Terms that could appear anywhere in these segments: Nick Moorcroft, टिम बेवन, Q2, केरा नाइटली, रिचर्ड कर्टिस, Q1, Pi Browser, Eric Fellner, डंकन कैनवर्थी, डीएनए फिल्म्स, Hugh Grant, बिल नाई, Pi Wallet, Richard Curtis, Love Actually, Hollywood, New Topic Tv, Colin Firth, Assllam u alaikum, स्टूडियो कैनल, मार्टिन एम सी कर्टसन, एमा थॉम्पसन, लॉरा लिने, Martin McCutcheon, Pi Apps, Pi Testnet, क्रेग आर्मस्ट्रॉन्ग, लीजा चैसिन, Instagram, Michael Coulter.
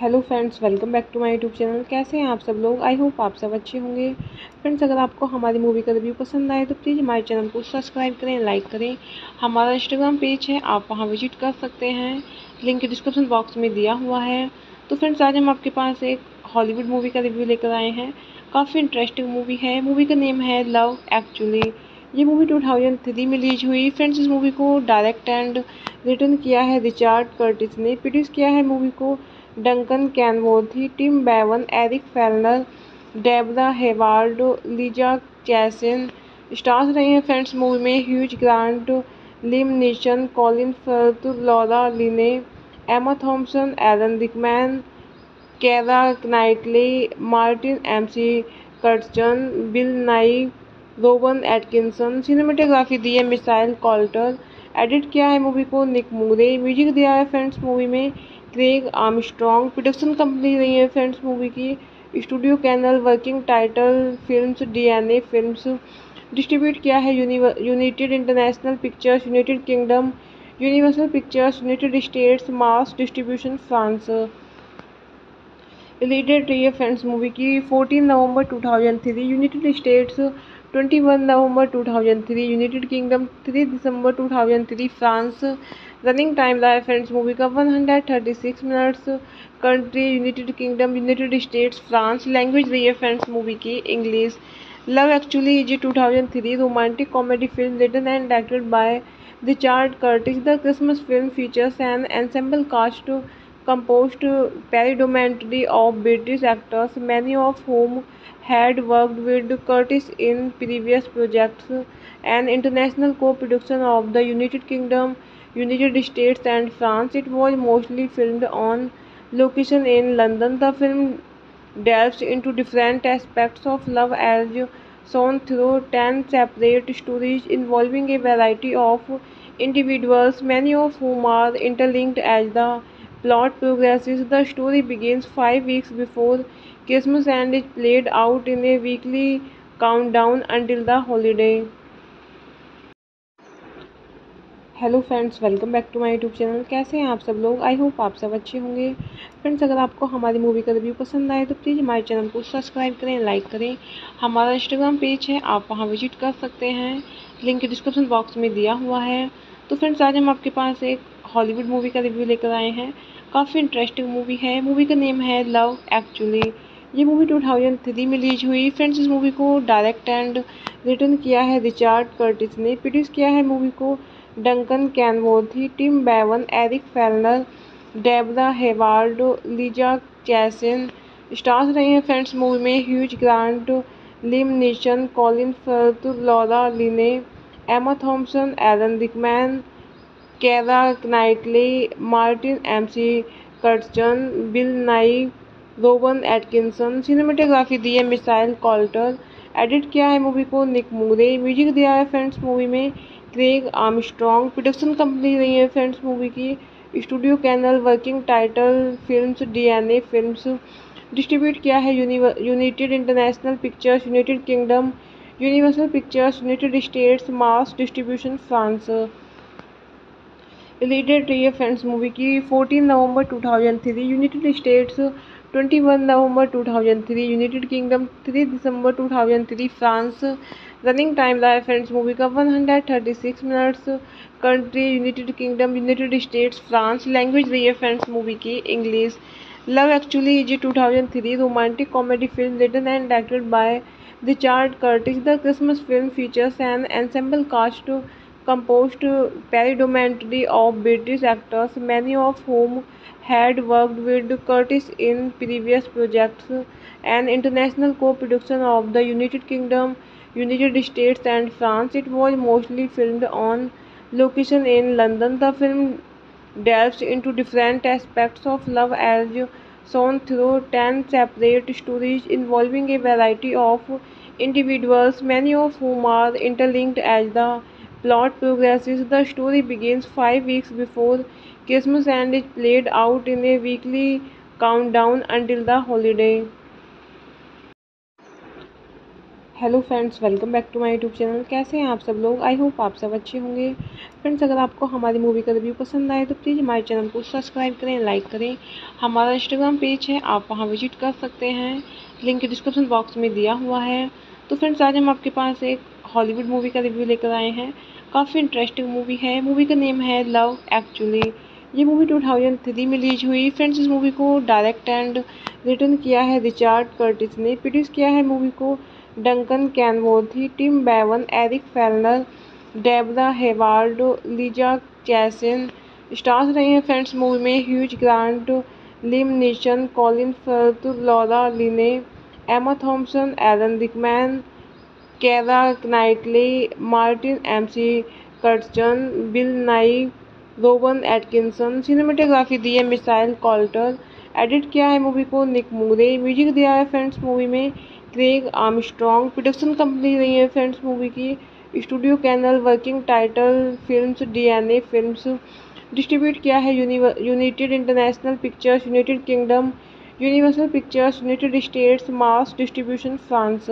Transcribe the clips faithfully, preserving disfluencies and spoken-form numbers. Hello friends, welcome back to my YouTube channel. कैसे हैं आप सब लोग? आई होप आप सब अच्छे होंगे। फ्रेंड्स, अगर आपको हमारी मूवी का रिव्यू पसंद आए तो प्लीज़ हमारे चैनल को सब्सक्राइब करें, लाइक करें। हमारा इंस्टाग्राम पेज है, आप वहां विजिट कर सकते हैं, लिंक डिस्क्रिप्शन बॉक्स में दिया हुआ है। तो फ्रेंड्स, आज हम आपके पास एक हॉलीवुड मूवी का रिव्यू लेकर आए हैं। काफ़ी इंटरेस्टिंग मूवी है। मूवी का नेम है लव एक्चुअली। ये मूवी टू थाउजेंड थ्री में रिलीज हुई। फ्रेंड्स, इस मूवी को डायरेक्ट एंड रिटर्न किया है रिचर्ड कर्टिस ने। प्रोड्यूस किया है मूवी को डंकन कैनवर्थी, टिम बेवन, Eric Fellner, Debra Hayward, लीजा चैसिन। Stars रहे हैं फ्रेंड्स मूवी में Hugh Grant, Liam Neeson, Colin Firth, लॉरा लिने, एमा थॉम्पसन, Alan Rickman, केरा नाइटली, मार्टिन एम सी कर्टसन, बिल नाई, Rowan Atkinson. Cinematography दी है Michael Coulter. Edit किया है movie को निक मूरे। Music दिया है फ्रेंड्स मूवी में क्रेग आर्मस्ट्रॉन्ग। Production company रही है फ्रेंड्स मूवी की स्टूडियो कैनल। Working title films, डीएनए फिल्म्स। Distribute किया है United International Pictures, United Kingdom, Universal Pictures, United States. Mass distribution France. Related रही है फ्रेंड्स मूवी की चौदह नवंबर दो हज़ार तीन, यूनाइटेड स्टेट्स इक्कीस नवंबर दो हज़ार तीन, यूनाइटेड किंगडम तीन दिसंबर दो हज़ार तीन, फ्रांस। रनिंग टाइम रहा है फ्रेंड्स मूवी का एक सौ छत्तीस minutes. Country United Kingdom, United States, France. Language रही है फ्रेंड्स मूवी की इंग्लिश। लव एक्चुअली जी दो हज़ार तीन romantic comedy film written and directed by रिचर्ड कर्टिस। The Christmas film features an ensemble cast composed predominantly of British actors, many of whom had worked with Curtis in previous projects. An international co-production of the United Kingdom, United States and France, it was mostly filmed on location in London. The film delves into different aspects of love as shown through ten separate stories involving a variety of individuals, many of whom are interlinked as the plot progresses. The story begins five weeks before Christmas and is played out in a weekly countdown until the holiday. Hello friends, welcome back to my YouTube channel. कैसे हैं आप सब लोग? I hope आप सब अच्छे होंगे। Friends, अगर आपको हमारी मूवी का रिव्यू पसंद आए तो प्लीज़ हमारे चैनल को सब्सक्राइब करें, लाइक करें। हमारा इंस्टाग्राम पेज है, आप वहां विजिट कर सकते हैं, लिंक डिस्क्रिप्शन बॉक्स में दिया हुआ है। तो फ्रेंड्स, आज हम आपके पास एक हॉलीवुड मूवी का रिव्यू लेकर आए हैं। काफ़ी इंटरेस्टिंग मूवी है। मूवी का नेम है लव एक्चुअली। ये मूवी दो हज़ार तीन में रिलीज हुई। फ्रेंड्स, इस मूवी को डायरेक्ट एंड रिटर्न किया है रिचर्ड कर्टिस ने। प्रोड्यूस किया है मूवी को डंकन कैनवर्थी, टिम बेवन, Eric Fellner, Debra Hayward, लीजा चैसिन stars रहे हैं। फ्रेंड्स, मूवी में Hugh Grant, Liam Neeson, Colin Firth, लॉरा लिने, Emma Thompson, Alan Rickman, केरा नाइटली, मार्टिन एम सी कर्टसन, बिल नाई, Rowan Atkinson. Cinematography दी है Michael Coulter. Edit किया है movie को निक मूरे। Music दिया है फ्रेंड्स मूवी में क्रेग आर्मस्ट्रॉन्ग। Production company रही है फ्रेंड्स मूवी की स्टूडियो कैनल। Working title films, डीएनए फिल्म्स। Distribute किया है United International Pictures, United Kingdom, Universal Pictures, United States. Mass distribution France. Related रही है फ्रेंड्स मूवी की चौदह नवंबर दो हज़ार तीन, यूनाइटेड स्टेट्स इक्कीस नवंबर दो हज़ार तीन, यूनाइटेड किंगडम तीन दिसंबर दो हज़ार तीन, फ्रांस। रनिंग टाइम रहा है फ्रेंड्स मूवी का एक सौ छत्तीस minutes. Country United Kingdom, United States, France. Language रही है फ्रेंड्स मूवी की इंग्लिश। लव एक्चुअली जी दो हज़ार तीन romantic comedy film written and directed by रिचर्ड कर्टिस। The Christmas film features an ensemble cast composed predominantly of British actors, many of whom had worked with Curtis in previous projects. An international co-production of the United Kingdom, United States and France, it was mostly filmed on location in London. The film delves into different aspects of love as shown through ten separate stories involving a variety of individuals, many of whom are interlinked as the plot progresses. The story begins five weeks before Christmas and is played out in a weekly countdown until the holiday. Hello friends, welcome back to my YouTube channel. कैसे हैं आप सब लोग? I hope आप सब अच्छे होंगे। Friends, अगर आपको हमारी मूवी का रिव्यू पसंद आए तो प्लीज़ हमारे चैनल को सब्सक्राइब करें, लाइक करें। हमारा इंस्टाग्राम पेज है, आप वहां विजिट कर सकते हैं, लिंक डिस्क्रिप्शन बॉक्स में दिया हुआ है। तो फ्रेंड्स, आज हम आपके पास एक हॉलीवुड मूवी का रिव्यू लेकर आए हैं। काफ़ी इंटरेस्टिंग मूवी है। मूवी का नेम है लव एक्चुअली। ये मूवी दो हज़ार तीन में रिलीज हुई। फ्रेंड्स, इस मूवी को डायरेक्ट एंड रिटर्न किया है रिचर्ड कर्टिस ने। प्रोड्यूस किया है मूवी को डंकन कैनवर्थी, टिम बेवन, Eric Fellner, Debra Hayward, लीजा चैसिन stars रहे हैं। फ्रेंड्स, मूवी में Hugh Grant, Liam Neeson, Colin Firth, लॉरा लिने, Emma Thompson, Alan Rickman, केरा नाइटली, मार्टिन एम सी कर्टसन, बिल नाई, Rowan Atkinson. Cinematography दी है Michael Coulter. Edit किया है movie को निक मूरे। Music दिया है फ्रेंड्स मूवी में क्रेग आर्मस्ट्रॉन्ग। Production company रही है फ्रेंड्स मूवी की स्टूडियो कैनल। Working title films, डीएनए फिल्म्स। Distribute किया है United International Pictures, United Kingdom, Universal Pictures, United States. Mass distribution France.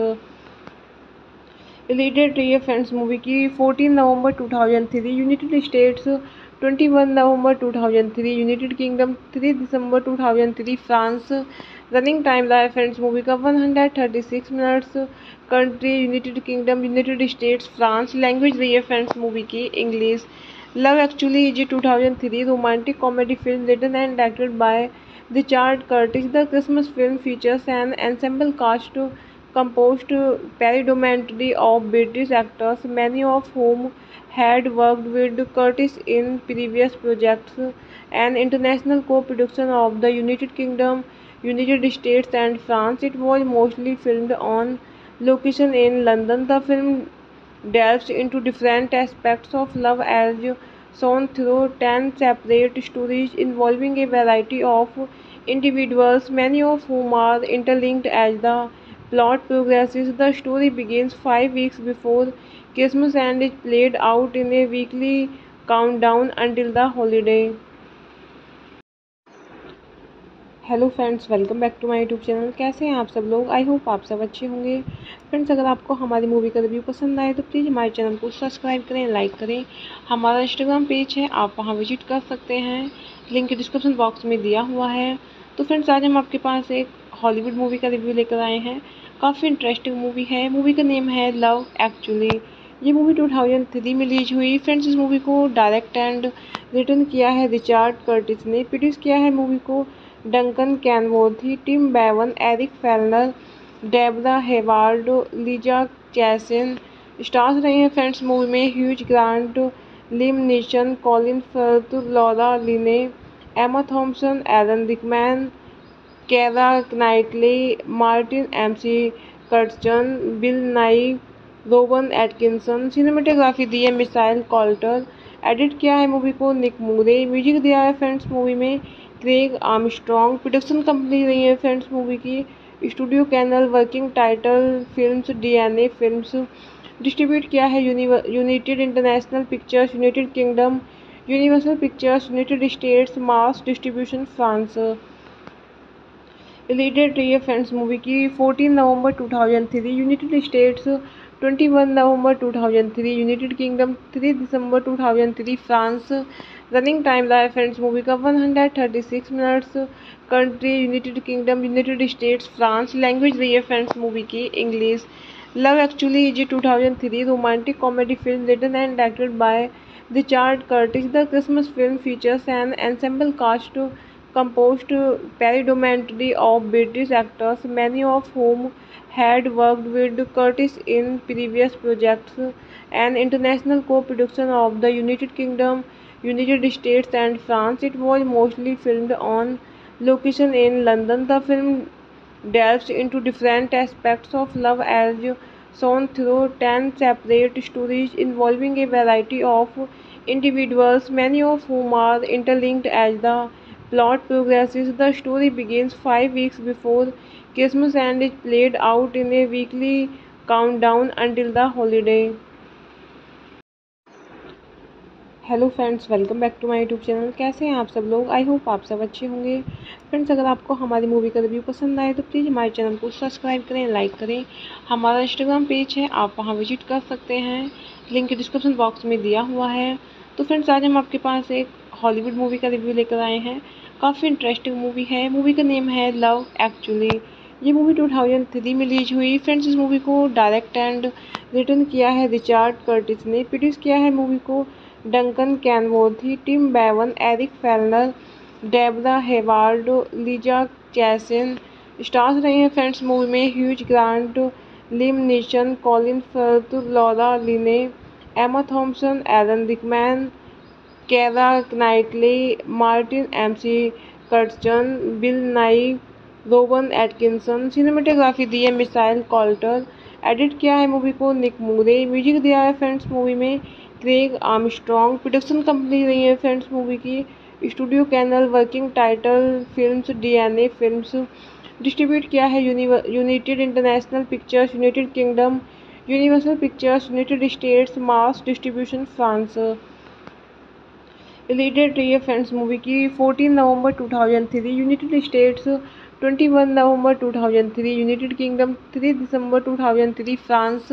Related रही है फ्रेंड्स मूवी की चौदह नवंबर दो हज़ार तीन, यूनाइटेड स्टेट्स इक्कीस नवंबर दो हज़ार तीन, यूनाइटेड किंगडम तीन दिसंबर दो हज़ार तीन, फ्रांस। रनिंग टाइम रहा है फ्रेंड्स मूवी का एक सौ छत्तीस minutes. Country United Kingdom, United States, France. Language रही है फ्रेंड्स मूवी की इंग्लिश। लव एक्चुअली जी दो हज़ार तीन romantic comedy film written and directed by रिचर्ड कर्टिस। The Christmas film features an ensemble cast composed predominantly of British actors, many of whom had worked with Curtis in previous projects. An international co-production of the United Kingdom, United States and France, it was mostly filmed on location in London. The film delves into different aspects of love as shown through ten separate stories involving a variety of individuals, many of whom are interlinked as the plot progresses. The story begins five weeks before Christmas and is played out in a weekly countdown until the holiday. Hello friends, welcome back to my YouTube channel. कैसे हैं आप सब लोग? I hope आप सब अच्छे होंगे। Friends, अगर आपको हमारी मूवी का रिव्यू पसंद आए तो प्लीज़ हमारे चैनल को सब्सक्राइब करें, लाइक करें। हमारा इंस्टाग्राम पेज है, आप वहां विजिट कर सकते हैं, लिंक डिस्क्रिप्शन बॉक्स में दिया हुआ है। तो फ्रेंड्स, आज हम आपके पास एक हॉलीवुड मूवी का रिव्यू लेकर आए हैं। काफ़ी इंटरेस्टिंग मूवी है। मूवी का नेम है लव एक्चुअली। ये मूवी दो हज़ार तीन में रिलीज हुई। फ्रेंड्स, इस मूवी को डायरेक्ट एंड रिटर्न किया है रिचर्ड कर्टिस ने। प्रोड्यूस किया है मूवी को डंकन कैनवर्थी, टिम बेवन, Eric Fellner, Debra Hayward, लीजा चैसिन। Stars रहे हैं फ्रेंड्स मूवी में Hugh Grant, Liam Neeson, Colin Firth, लॉरा लिने, एमा थॉम्पसन, Alan Rickman, केरा नाइटली, मार्टिन एम सी कर्टसन, बिल नाई, Rowan Atkinson. Cinematography दी है Michael Coulter. Edit किया है movie को निक मूरे। Music दिया है फ्रेंड्स मूवी में क्रेग आर्मस्ट्रॉन्ग। Production company रही है फ्रेंड्स मूवी की स्टूडियो कैनल। Working title films डीएनए फिल्म्स। Distribute किया है United International Pictures, United Kingdom, Universal Pictures, United States. Mass distribution France. Related रही है फ्रेंड्स मूवी की चौदह नवंबर दो हज़ार तीन, यूनाइटेड स्टेट्स इक्कीस नवंबर दो हज़ार तीन, यूनाइटेड किंगडम तीन दिसंबर दो हज़ार तीन, फ्रांस। रनिंग टाइम रहा है फ्रेंड्स मूवी का एक सौ छत्तीस minutes. Country United Kingdom, United States, France. Language रही है फ्रेंड्स मूवी की इंग्लिश। लव एक्चुअली जी दो हज़ार तीन romantic comedy film written and directed by रिचर्ड कर्टिस। The Christmas film features an ensemble cast composed predominantly of British actors, many of whom had worked with Curtis in previous projects. An international co-production of the United Kingdom, United States and France, it was mostly filmed on location in London. The film delves into different aspects of love as shown through ten separate stories involving a variety of individuals, many of whom are interlinked as the plot progresses. The story begins five weeks before Christmas and is played out in a weekly countdown until the holiday. Hello friends, welcome back to my YouTube channel. कैसे हैं आप सब लोग? I hope आप सब अच्छे होंगे। Friends, अगर आपको हमारी मूवी का रिव्यू पसंद आए तो प्लीज़ हमारे चैनल को सब्सक्राइब करें, लाइक करें। हमारा इंस्टाग्राम पेज है, आप वहां विजिट कर सकते हैं, लिंक डिस्क्रिप्शन बॉक्स में दिया हुआ है। तो फ्रेंड्स, आज हम आपके पास एक हॉलीवुड मूवी का रिव्यू लेकर आए हैं। काफ़ी इंटरेस्टिंग मूवी है। मूवी का नेम है लव एक्चुअली। ये मूवी दो हज़ार तीन में रिलीज हुई। फ्रेंड्स, इस मूवी को डायरेक्ट एंड रिटर्न किया है रिचर्ड कर्टिस ने। प्रोड्यूस किया है मूवी को डंकन कैनवर्थी, टिम बेवन, Eric Fellner, Debra Hayward, लीजा चैसिन। Stars रहे हैं फ्रेंड्स मूवी में Hugh Grant, Liam Neeson, Colin Firth, लॉरा लिने, एमा थॉम्पसन, Alan Rickman, केरा नाइटली, मार्टिन एम सी कर्टसन, बिल नाई, Rowan Atkinson. Cinematography दी है Michael Coulter. Edit किया है movie को निक मूरे। Music दिया है फ्रेंड्स मूवी में क्रेग आर्मस्ट्रॉन्ग। Production company रही है फ्रेंड्स मूवी की स्टूडियो कैनल। Working title films डीएनए फिल्म्स। Distribute किया है United International Pictures, United Kingdom, Universal Pictures, United States. Mass distribution France. Related रही है फ्रेंड्स मूवी की चौदह नवंबर दो हज़ार तीन, यूनाइटेड स्टेट्स इक्कीस नवंबर दो हज़ार तीन, यूनाइटेड किंगडम तीन दिसंबर दो हज़ार तीन, फ्रांस।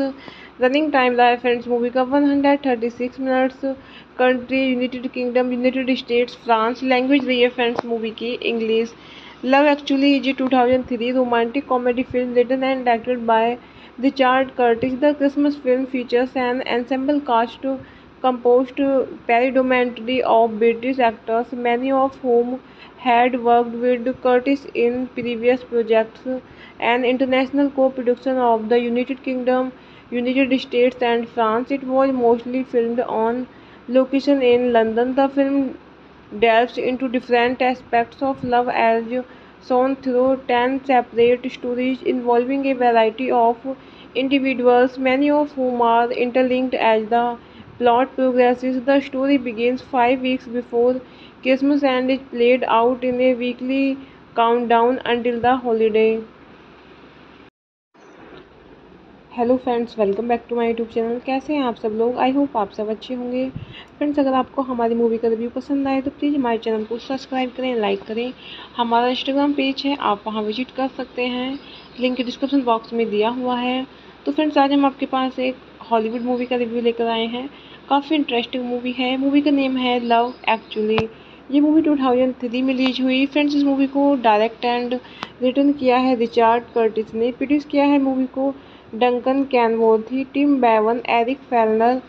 रनिंग टाइम रहा है फ्रेंड्स मूवी का एक सौ छत्तीस minutes. Country United Kingdom, United States, France. Language रही है फ्रेंड्स मूवी की इंग्लिश। लव एक्चुअली जी दो हज़ार तीन romantic comedy film written and directed by रिचर्ड कर्टिस। The Christmas film features an ensemble cast composed predominantly of British actors, many of whom had worked with Curtis in previous projects. An international co-production of the United Kingdom, United States and France, it was mostly filmed on location in London. The film delves into different aspects of love as shown through ten separate stories involving a variety of individuals, many of whom are interlinked as the plot progresses. The story begins five weeks before Christmas and is played out in a weekly countdown until the holiday. Hello friends, welcome back to my YouTube channel. कैसे हैं आप सब लोग? I hope आप सब अच्छे होंगे। Friends, अगर आपको हमारी मूवी का रिव्यू पसंद आए तो प्लीज़ हमारे चैनल को सब्सक्राइब करें, लाइक करें। हमारा इंस्टाग्राम पेज है, आप वहां विजिट कर सकते हैं, लिंक डिस्क्रिप्शन बॉक्स में दिया हुआ है। तो फ्रेंड्स, आज हम आपके पास एक हॉलीवुड मूवी का रिव्यू लेकर आए हैं। काफ़ी इंटरेस्टिंग मूवी है। मूवी का नेम है लव एक्चुअली। ये मूवी दो हज़ार तीन में रिलीज हुई। फ्रेंड्स, इस मूवी को डायरेक्ट एंड रिटर्न किया है रिचर्ड कर्टिस ने। प्रोड्यूस किया है मूवी को डंकन कैनवर्थी, टिम बेवन, Eric Fellner,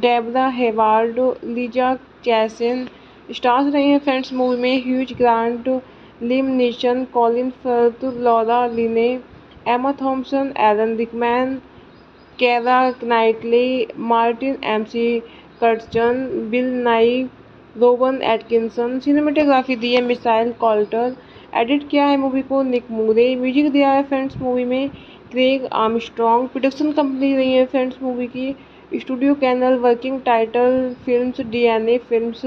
Debra Hayward, लीजा चैसिन। Stars रहे हैं फ्रेंड्स मूवी में Hugh Grant, Liam Neeson, Colin Firth, लॉरा लिने, Emma Thompson, Alan Rickman, केरा नाइटली, मार्टिन एम सी कर्टसन, बिल नाई, Rowan Atkinson. Cinematography दी है Michael Coulter. Edit किया है movie को निक मूरे। Music दिया है फ्रेंड्स मूवी में क्रेग आर्मस्ट्रॉन्ग। Production company रही है फ्रेंड्स मूवी की स्टूडियो कैनल। Working title films डीएनए फिल्म्स।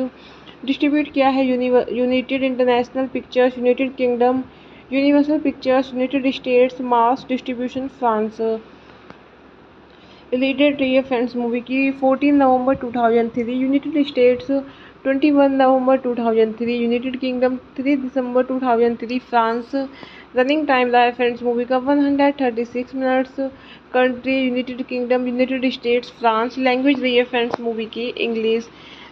Distribute किया है United International Pictures, United Kingdom, Universal Pictures, United States. Mass distribution France. Related रही है फ्रेंड्स मूवी की चौदह नवंबर दो हज़ार तीन, यूनाइटेड स्टेट्स इक्कीस नवंबर दो हज़ार तीन, यूनाइटेड किंगडम तीन दिसंबर दो हज़ार तीन, फ्रांस। रनिंग टाइम रहा है फ्रेंड्स मूवी का एक सौ छत्तीस minutes. Country United Kingdom, United States, France. Language रही है फ्रेंड्स मूवी की इंग्लिश।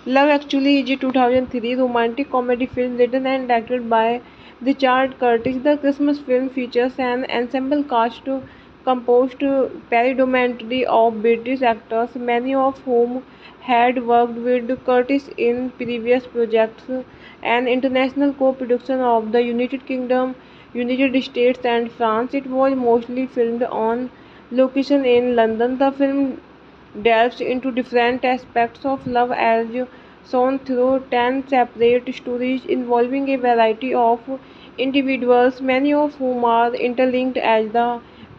लव एक्चुअली जी दो हज़ार तीन romantic comedy film written and directed by रिचर्ड कर्टिस। The Christmas film features an ensemble cast composed predominantly of British actors, many of whom had worked with Curtis in previous projects, and international co-production of the United Kingdom, United States and France. It was mostly filmed on location in London. The film delves into different aspects of love as shown through ten separate stories involving a variety of individuals, many of whom are interlinked as the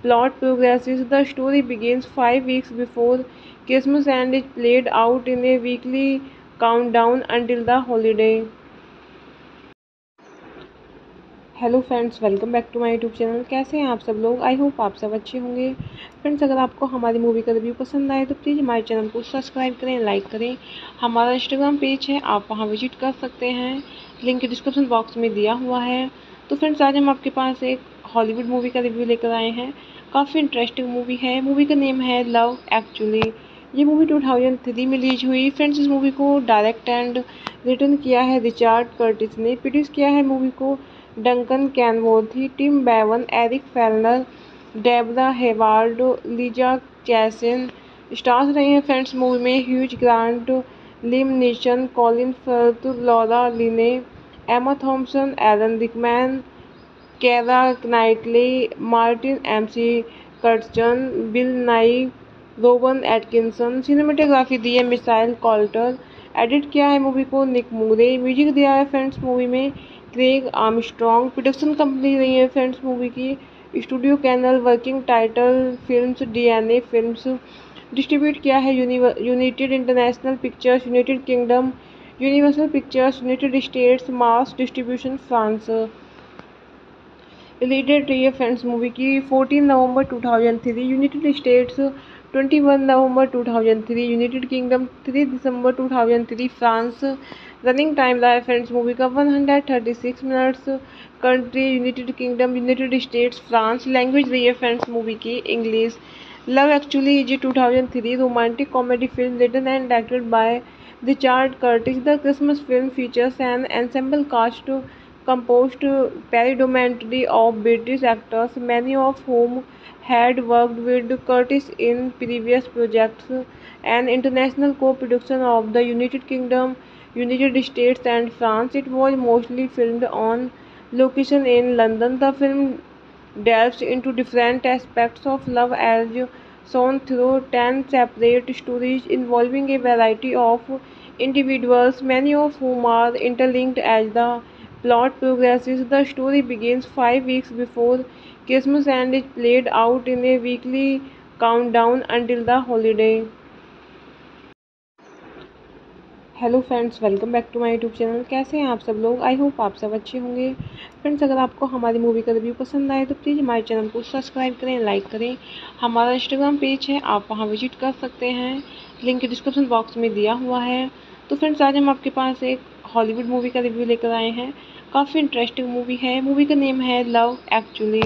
plot progresses. The story begins five weeks before Christmas and is played out in a weekly countdown until the holiday. Hello friends, welcome back to my YouTube channel. कैसे हैं आप सब लोग? I hope आप सब अच्छे होंगे। Friends, अगर आपको हमारी मूवी का रिव्यू पसंद आए तो प्लीज़ हमारे चैनल को सब्सक्राइब करें, लाइक करें। हमारा इंस्टाग्राम पेज है, आप वहां विजिट कर सकते हैं, लिंक डिस्क्रिप्शन बॉक्स में दिया हुआ है। तो फ्रेंड्स, आज हम आपके पास एक हॉलीवुड मूवी का रिव्यू लेकर आए हैं। काफ़ी इंटरेस्टिंग मूवी है। मूवी का नेम है लव एक्चुअली। ये मूवी दो हज़ार तीन में रिलीज हुई। फ्रेंड्स, इस मूवी को डायरेक्ट एंड रिटर्न किया है रिचर्ड कर्टिस ने। प्रोड्यूस किया है मूवी को डंकन कैनवर्थी, टिम बेवन, Eric Fellner, Debra Hayward, लीजा चैसिन। Stars रहे हैं फ्रेंड्स मूवी में Hugh Grant, Liam Neeson, Colin Firth, लॉरा लिने, Emma Thompson, Alan Rickman, केरा नाइटली, मार्टिन एम सी कर्टसन, बिल नाई, Rowan Atkinson. Cinematography दी है Michael Coulter. Edit किया है movie को निक मूरे। Music दिया है फ्रेंड्स मूवी में क्रेग आर्मस्ट्रॉन्ग। Production company रही है फ्रेंड्स मूवी की स्टूडियो कैनल। Working title films डीएनए फिल्म्स। Distribute किया है United International Pictures, United Kingdom, Universal Pictures, United States. Mass distribution France. Related रही है फ्रेंड्स मूवी की चौदह नवंबर दो हज़ार तीन, यूनाइटेड स्टेट्स इक्कीस नवंबर दो हज़ार तीन, यूनाइटेड किंगडम तीन दिसंबर दो हज़ार तीन, फ्रांस। रनिंग टाइम रहा है फ्रेंड्स मूवी का एक सौ छत्तीस minutes. Country United Kingdom, United States, France. Language रही है फ्रेंड्स मूवी की इंग्लिश। लव एक्चुअली जी दो हज़ार तीन romantic comedy film written and directed by रिचर्ड कर्टिस। The Christmas film features an ensemble cast composed predominantly of British actors, many of whom had worked with Curtis in previous projects, and international co-production of the United Kingdom, United States and France. It was mostly filmed on location in London. The film delves into different aspects of love as shown through ten separate stories involving a variety of individuals, many of whom are interlinked as the plot progresses. The story begins five weeks before Christmas and is played out in a weekly countdown until the holiday. Hello friends, welcome back to my YouTube channel. कैसे हैं आप सब लोग? I hope आप सब अच्छे होंगे। Friends, अगर आपको हमारी मूवी का रिव्यू पसंद आए तो प्लीज़ हमारे चैनल को सब्सक्राइब करें, लाइक करें। हमारा इंस्टाग्राम पेज है, आप वहां विजिट कर सकते हैं, लिंक डिस्क्रिप्शन बॉक्स में दिया हुआ है। तो फ्रेंड्स, आज हम आपके पास एक हॉलीवुड मूवी का रिव्यू लेकर आए हैं। काफ़ी इंटरेस्टिंग मूवी है। मूवी का नेम है लव एक्चुअली।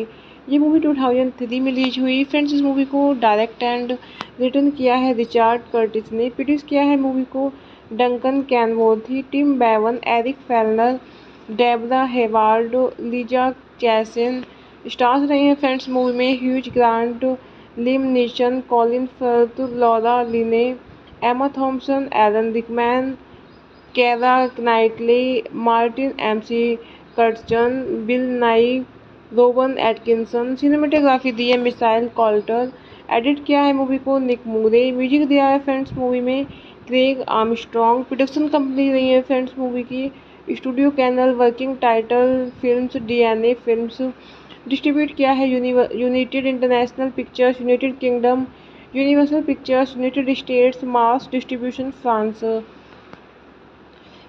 ये मूवी दो हज़ार तीन में रिलीज हुई। फ्रेंड्स, इस मूवी को डायरेक्ट एंड रिटर्न किया है रिचर्ड कर्टिस ने। प्रोड्यूस किया है मूवी को डंकन कैनवर्थी, टिम बेवन, Eric Fellner, Debra Hayward, लीजा चैसिन। Stars रहे हैं फ्रेंड्स मूवी में Hugh Grant, Liam Neeson, Colin Firth, लॉरा लिने, Emma Thompson, Alan Rickman, केरा नाइटली, Martin M C McCutcheon, बिल नाई, Rowan Atkinson. Cinematography दी है Michael Coulter. Edit किया है movie को निक मूरे। Music दिया है फ्रेंड्स मूवी में क्रेग आर्मस्ट्रॉन्ग। Production company रही है फ्रेंड्स मूवी की स्टूडियो कैनल। Working title films डीएनए फिल्म्स। Distribute किया है United International Pictures, United Kingdom, Universal Pictures, United States. Mass distribution France.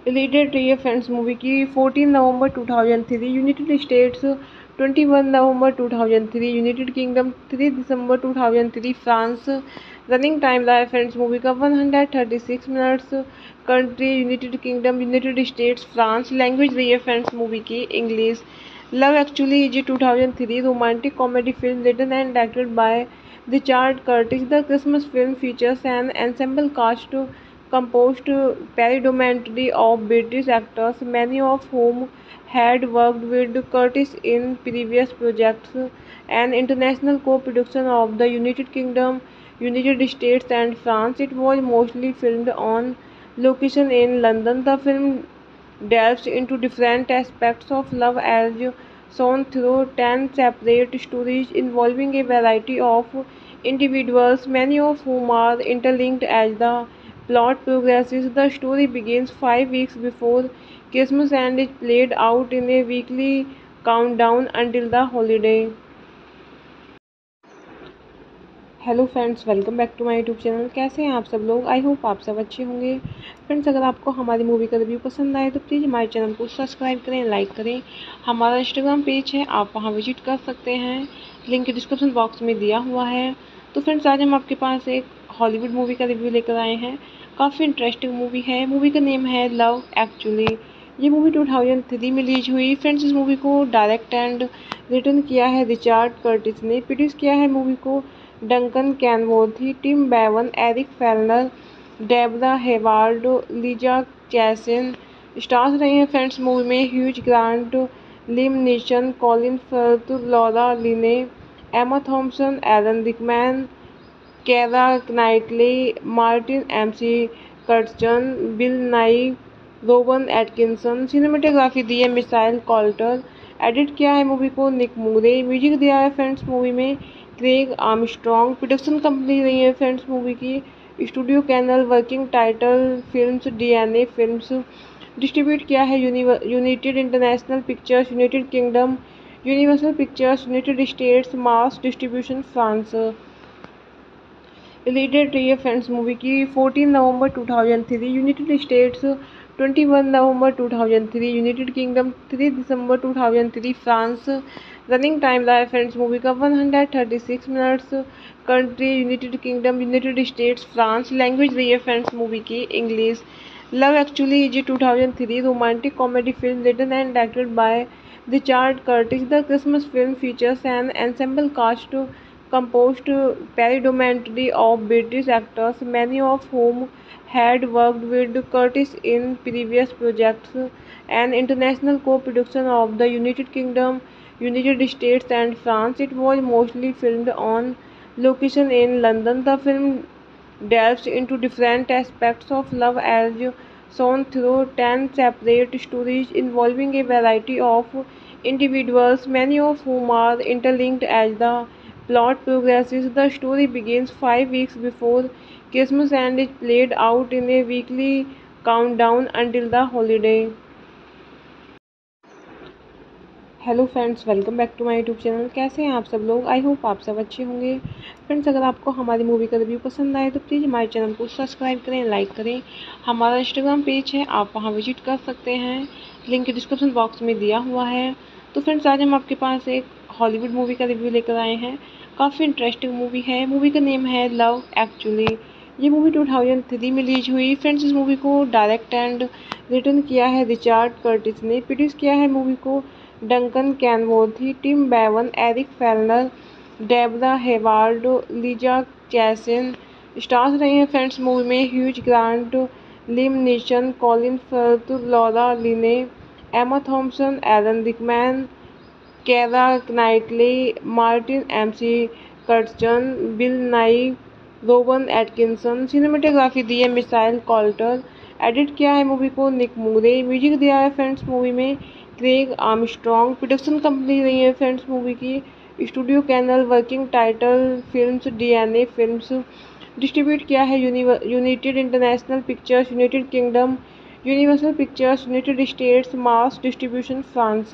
Related रही है फ्रेंड्स मूवी की चौदह नवंबर दो हज़ार तीन, यूनाइटेड स्टेट्स इक्कीस नवंबर दो हज़ार तीन, यूनाइटेड किंगडम तीन दिसंबर दो हज़ार तीन, फ्रांस। रनिंग टाइम रहा है फ्रेंड्स मूवी का एक सौ छत्तीस minutes. Country United Kingdom, United States, France. Language रही है फ्रेंड्स मूवी की इंग्लिश। लव एक्चुअली जी दो हज़ार तीन romantic comedy film written and directed by रिचर्ड कर्टिस। The Christmas film features an ensemble cast composed predominantly of British actors, many of whom had worked with Curtis in previous projects. An international co-production of the United Kingdom, United States and France, it was mostly filmed on location in London. The film delves into different aspects of love as shown through ten separate stories involving a variety of individuals, many of whom are interlinked as the plot progresses. The story begins five weeks before Christmas and is played out in a weekly countdown until the holiday. Hello friends, welcome back to my YouTube channel. कैसे हैं आप सब लोग? I hope आप सब अच्छे होंगे। Friends, अगर आपको हमारी मूवी का रिव्यू पसंद आए तो प्लीज़ हमारे चैनल को सब्सक्राइब करें, लाइक करें। हमारा इंस्टाग्राम पेज है, आप वहां विजिट कर सकते हैं, लिंक डिस्क्रिप्शन बॉक्स में दिया हुआ है। तो फ्रेंड्स, आज हम आपके पास एक हॉलीवुड मूवी का रिव्यू लेकर आए हैं। काफ़ी इंटरेस्टिंग मूवी है। मूवी का नेम है लव एक्चुअली। ये मूवी दो हज़ार तीन में रिलीज हुई। फ्रेंड्स, इस मूवी को डायरेक्ट एंड रिटर्न किया है रिचर्ड कर्टिस ने। प्रोड्यूस किया है मूवी को डंकन कैनवर्थी, टिम बेवन, Eric Fellner, Debra Hayward, लीजा चैसिन। Stars रहे हैं फ्रेंड्स मूवी में Hugh Grant, Liam Neeson, Colin Firth, लॉरा लिने, एमा थॉम्पसन, Alan Rickman, केरा नाइटली, Martin M C कर्टन, बिल नाई, Rowan Atkinson. Cinematography दी है Michael Coulter. Edit किया है movie को निक मूरे। Music दिया है फ्रेंड्स मूवी में क्रेग आर्मस्ट्रॉन्ग। प्रोडक्शन कंपनी रही है फ्रेंड्स मूवी की स्टूडियो कैनल। Working title films डीएनए फिल्म्स। Distribute किया है United International Pictures, United Kingdom, Universal Pictures, United States. Mass distribution France. Related रही है फ्रेंड्स मूवी की चौदह नवंबर दो हज़ार तीन, यूनाइटेड स्टेट्स इक्कीस नवंबर दो हज़ार तीन, यूनाइटेड किंगडम तीन दिसंबर दो हज़ार तीन, फ्रांस। रनिंग टाइम रहा है फ्रेंड्स मूवी का एक सौ छत्तीस minutes. Country United Kingdom, United States, France. Language रही है फ्रेंड्स मूवी की इंग्लिश। लव एक्चुअली जी दो हज़ार तीन romantic comedy film written and directed by रिचर्ड कर्टिस। The Christmas film features an ensemble cast composed predominantly of British actors, many of whom had worked with Curtis in previous projects. An international co-production of the United Kingdom, United States and France, it was mostly filmed on location in London. The film delves into different aspects of love as shown through ten separate stories involving a variety of individuals, many of whom are interlinked as the plot progresses. The story begins five weeks before Christmas and is played out in a weekly countdown until the holiday. Hello friends, welcome back to my YouTube channel. कैसे हैं आप सब लोग? I hope आप सब अच्छे होंगे। Friends, अगर आपको हमारी मूवी का रिव्यू पसंद आए तो प्लीज़ हमारे चैनल को सब्सक्राइब करें, लाइक करें। हमारा इंस्टाग्राम पेज है, आप वहां विजिट कर सकते हैं, लिंक डिस्क्रिप्शन बॉक्स में दिया हुआ है। तो फ्रेंड्स, आज हम आपके पास एक हॉलीवुड मूवी का रिव्यू लेकर आए हैं। काफ़ी इंटरेस्टिंग मूवी है। मूवी का नेम है लव एक्चुअली। ये मूवी दो हज़ार तीन में रिलीज हुई। फ्रेंड्स, इस मूवी को डायरेक्ट एंड रिटर्न किया है रिचर्ड कर्टिस ने। प्रोड्यूस किया है मूवी को डंकन कैनवर्थी, टिम बेवन, Eric Fellner, Debra Hayward, लीजा चैसिन। Stars रहे हैं फ्रेंड्स मूवी में Hugh Grant, Liam Neeson, Colin Firth, लॉरा लिने, एमा थॉम्पसन, Alan Rickman, केरा नाइटली, Martin M C कर्टन, बिल नाई, Rowan Atkinson. Cinematography दी है Michael Coulter. Edit किया है movie को निक मूरे। Music दिया है फ्रेंड्स मूवी में क्रेग आर्मस्ट्रॉन्ग। प्रोडक्शन कंपनी रही है फ्रेंड्स मूवी की, स्टूडियो कैनल। Working title films, डीएनए फिल्म्स। Distribute किया है United International Pictures, United Kingdom, Universal Pictures, United States. Mass distribution France.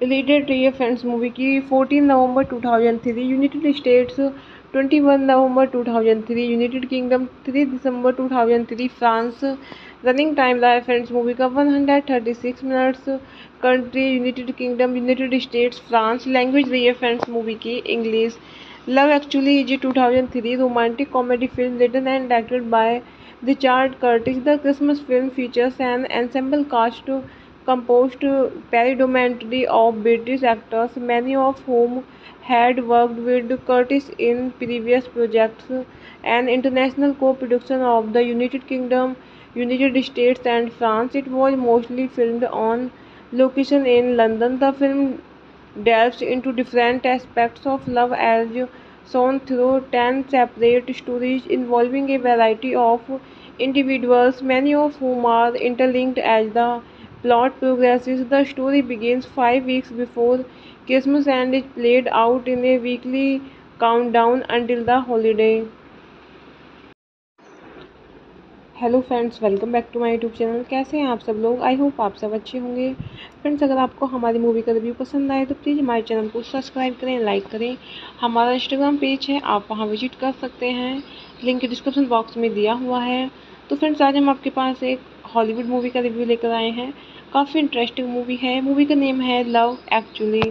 Related रही है फ्रेंड्स मूवी की। चौदह नवंबर दो हज़ार तीन, यूनाइटेड स्टेट्स। इक्कीस नवंबर दो हज़ार तीन, यूनाइटेड किंगडम। तीन दिसंबर दो हज़ार तीन, फ्रांस। रनिंग टाइम रहा है फ्रेंड्स मूवी का एक सौ छत्तीस minutes. Country United Kingdom, United States, France. Language रही है फ्रेंड्स मूवी की इंग्लिश। लव एक्चुअली जी दो हज़ार तीन romantic comedy film, written and directed by रिचर्ड कर्टिस। The Christmas film features an ensemble cast composed predominantly of British actors, many of whom had worked with Curtis in previous projects. An international co-production of the United Kingdom, United States and France, it was mostly filmed on location in London. The film delves into different aspects of love as shown through ten separate stories involving a variety of individuals, many of whom are interlinked as the plot progresses. The story begins five weeks before Christmas and is played out in a weekly countdown until the holiday. Hello friends, welcome back to my YouTube channel. कैसे हैं आप सब लोग? I hope आप सब अच्छे होंगे। Friends, अगर आपको हमारी मूवी का रिव्यू पसंद आए तो प्लीज़ हमारे चैनल को सब्सक्राइब करें, लाइक करें। हमारा इंस्टाग्राम पेज है, आप वहां विजिट कर सकते हैं, लिंक डिस्क्रिप्शन बॉक्स में दिया हुआ है। तो फ्रेंड्स, आज हम आपके पास एक हॉलीवुड मूवी का रिव्यू लेकर आए हैं। काफ़ी इंटरेस्टिंग मूवी है। मूवी का नेम है लव एक्चुअली।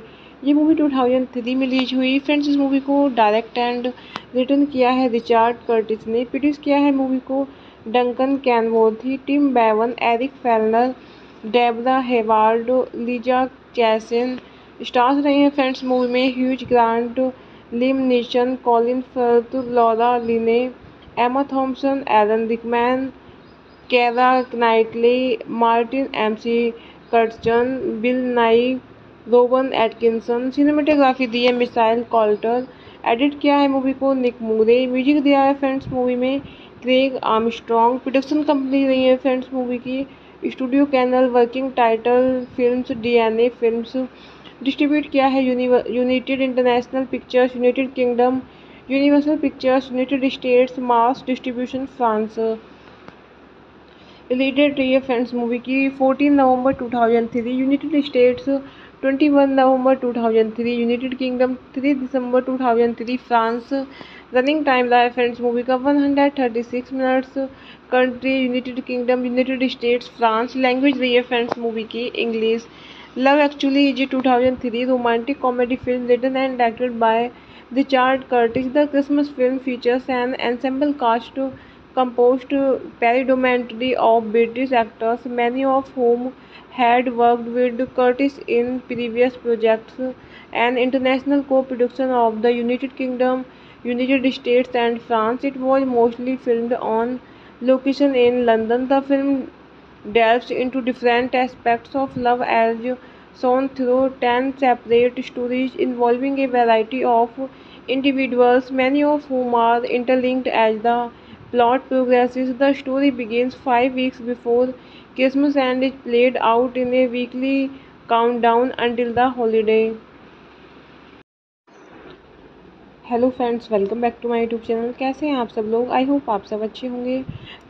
ये मूवी दो हज़ार तीन में रिलीज हुई। फ्रेंड्स, इस मूवी को डायरेक्ट एंड रिटर्न किया है रिचर्ड कर्टिस ने। प्रोड्यूस किया है मूवी को डंकन कैनवर्थी, टिम बेवन, Eric Fellner, Debra Hayward, लीजा चैसिन। Stars रहे हैं फ्रेंड्स मूवी में Hugh Grant, Liam Neeson, Colin Firth, लॉरा लिने, एमा थॉम्पसन, Alan Rickman, केरा नाइटली, Martin M C कर्चन, बिल नाई, Rowan Atkinson. Cinematography दी है Michael Coulter. Edit किया है movie को निक मूरे। Music दिया है फ्रेंड्स मूवी में क्रेग आर्मस्ट्रॉन्ग। Production company रही है फ्रेंड्स मूवी की, स्टूडियो कैनल। Working title films, डीएनए फिल्म्स। Distribute किया है United International Pictures, United Kingdom, Universal Pictures, United States. Mass distribution France. Related रही है फ्रेंड्स मूवी की। चौदह नवंबर दो हज़ार तीन, यूनाइटेड स्टेट्स। इक्कीस नवंबर दो हज़ार तीन, यूनाइटेड किंगडम। तीन दिसंबर दो हज़ार तीन, फ्रांस। रनिंग टाइम रहा है फ्रेंड्स मूवी का एक सौ छत्तीस minutes. Country United Kingdom, United States, France. Language रही है फ्रेंड्स मूवी की इंग्लिश। लव एक्चुअली जी दो हज़ार तीन romantic comedy film, written and directed by रिचर्ड कर्टिस। The Christmas film features an ensemble cast composed predominantly of British actors, many of whom had worked with Curtis in previous projects. An international co-production of the United Kingdom, United States and France, it was mostly filmed on location in London. The film delves into different aspects of love as shown through ten separate stories involving a variety of individuals, many of whom are interlinked as the plot progresses. The story begins five weeks before Christmas and is played out in a weekly countdown until the holiday. Hello friends, welcome back to my YouTube channel. कैसे हैं आप सब लोग? I hope आप सब अच्छे होंगे।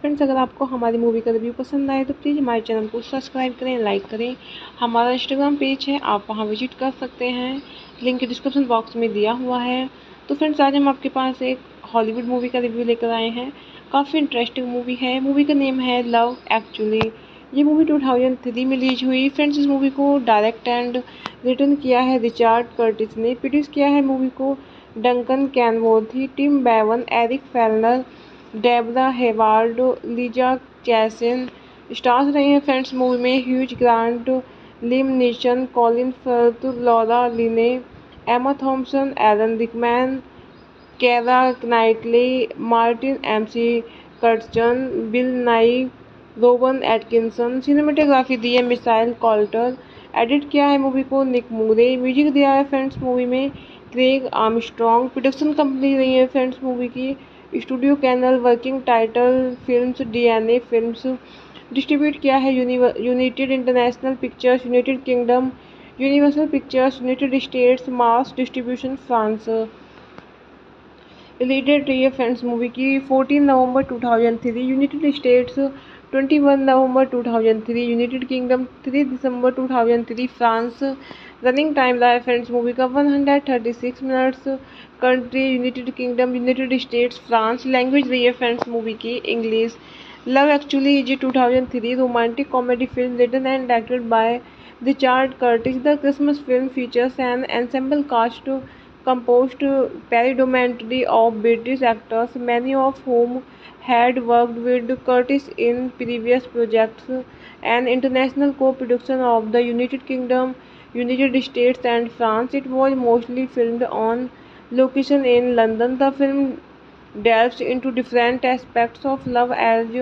Friends, अगर आपको हमारी मूवी का रिव्यू पसंद आए तो प्लीज़ हमारे चैनल को सब्सक्राइब करें, लाइक करें। हमारा इंस्टाग्राम पेज है, आप वहां विजिट कर सकते हैं, लिंक डिस्क्रिप्शन बॉक्स में दिया हुआ है। तो फ्रेंड्स, आज हम आपके पास एक हॉलीवुड मूवी का रिव्यू लेकर आए हैं। काफ़ी इंटरेस्टिंग मूवी है। मूवी का नेम है लव एक्चुअली। ये मूवी दो हज़ार तीन में रिलीज हुई। फ्रेंड्स, इस मूवी को डायरेक्ट एंड रिटर्न किया है रिचर्ड कर्टिस ने। प्रोड्यूस किया है मूवी को डंकन कैनवर्थी, टिम बेवन, Eric Fellner, Debra Hayward, लीजा चैसिन। Stars रहे हैं फ्रेंड्स मूवी में Hugh Grant, Liam Neeson, Colin Firth, लॉरा लिने, एमा थॉम्पसन, Alan Rickman, केरा नाइटली, Martin M C कर्चन, बिल नाई, Rowan Atkinson. Cinematography दी है Michael Coulter. Edit किया है movie को निक मूरे। Music दिया है फ्रेंड्स मूवी में क्रेग आर्मस्ट्रॉन्ग। Production company रही है फ्रेंड्स मूवी की, स्टूडियो कैनल। Working title films, डीएनए फिल्म्स। Distribute किया है United International Pictures, United Kingdom, Universal Pictures, United States, mass distribution France. Related ये फ्रेंड्स मूवी की चौदह नवंबर दो हज़ार तीन, यूनाइटेड स्टेट्स इक्कीस नवंबर दो हज़ार तीन, यूनाइटेड किंगडम तीन दिसंबर दो हज़ार तीन, फ्रांस। रनिंग टाइम रहा है फ्रेंड्स मूवी का एक सौ छत्तीस minutes. Country United Kingdom, United States, France. Language रही है फ्रेंड्स मूवी की इंग्लिश। लव एक्चुअली जी दो हज़ार तीन romantic comedy film written and directed by रिचर्ड कर्टिस। The Christmas film features an ensemble cast composed predominantly of British actors, many of whom had worked with Curtis in previous projects. An international co-production of the United Kingdom, United States and France, it was mostly filmed on location in London. The film delves into different aspects of love as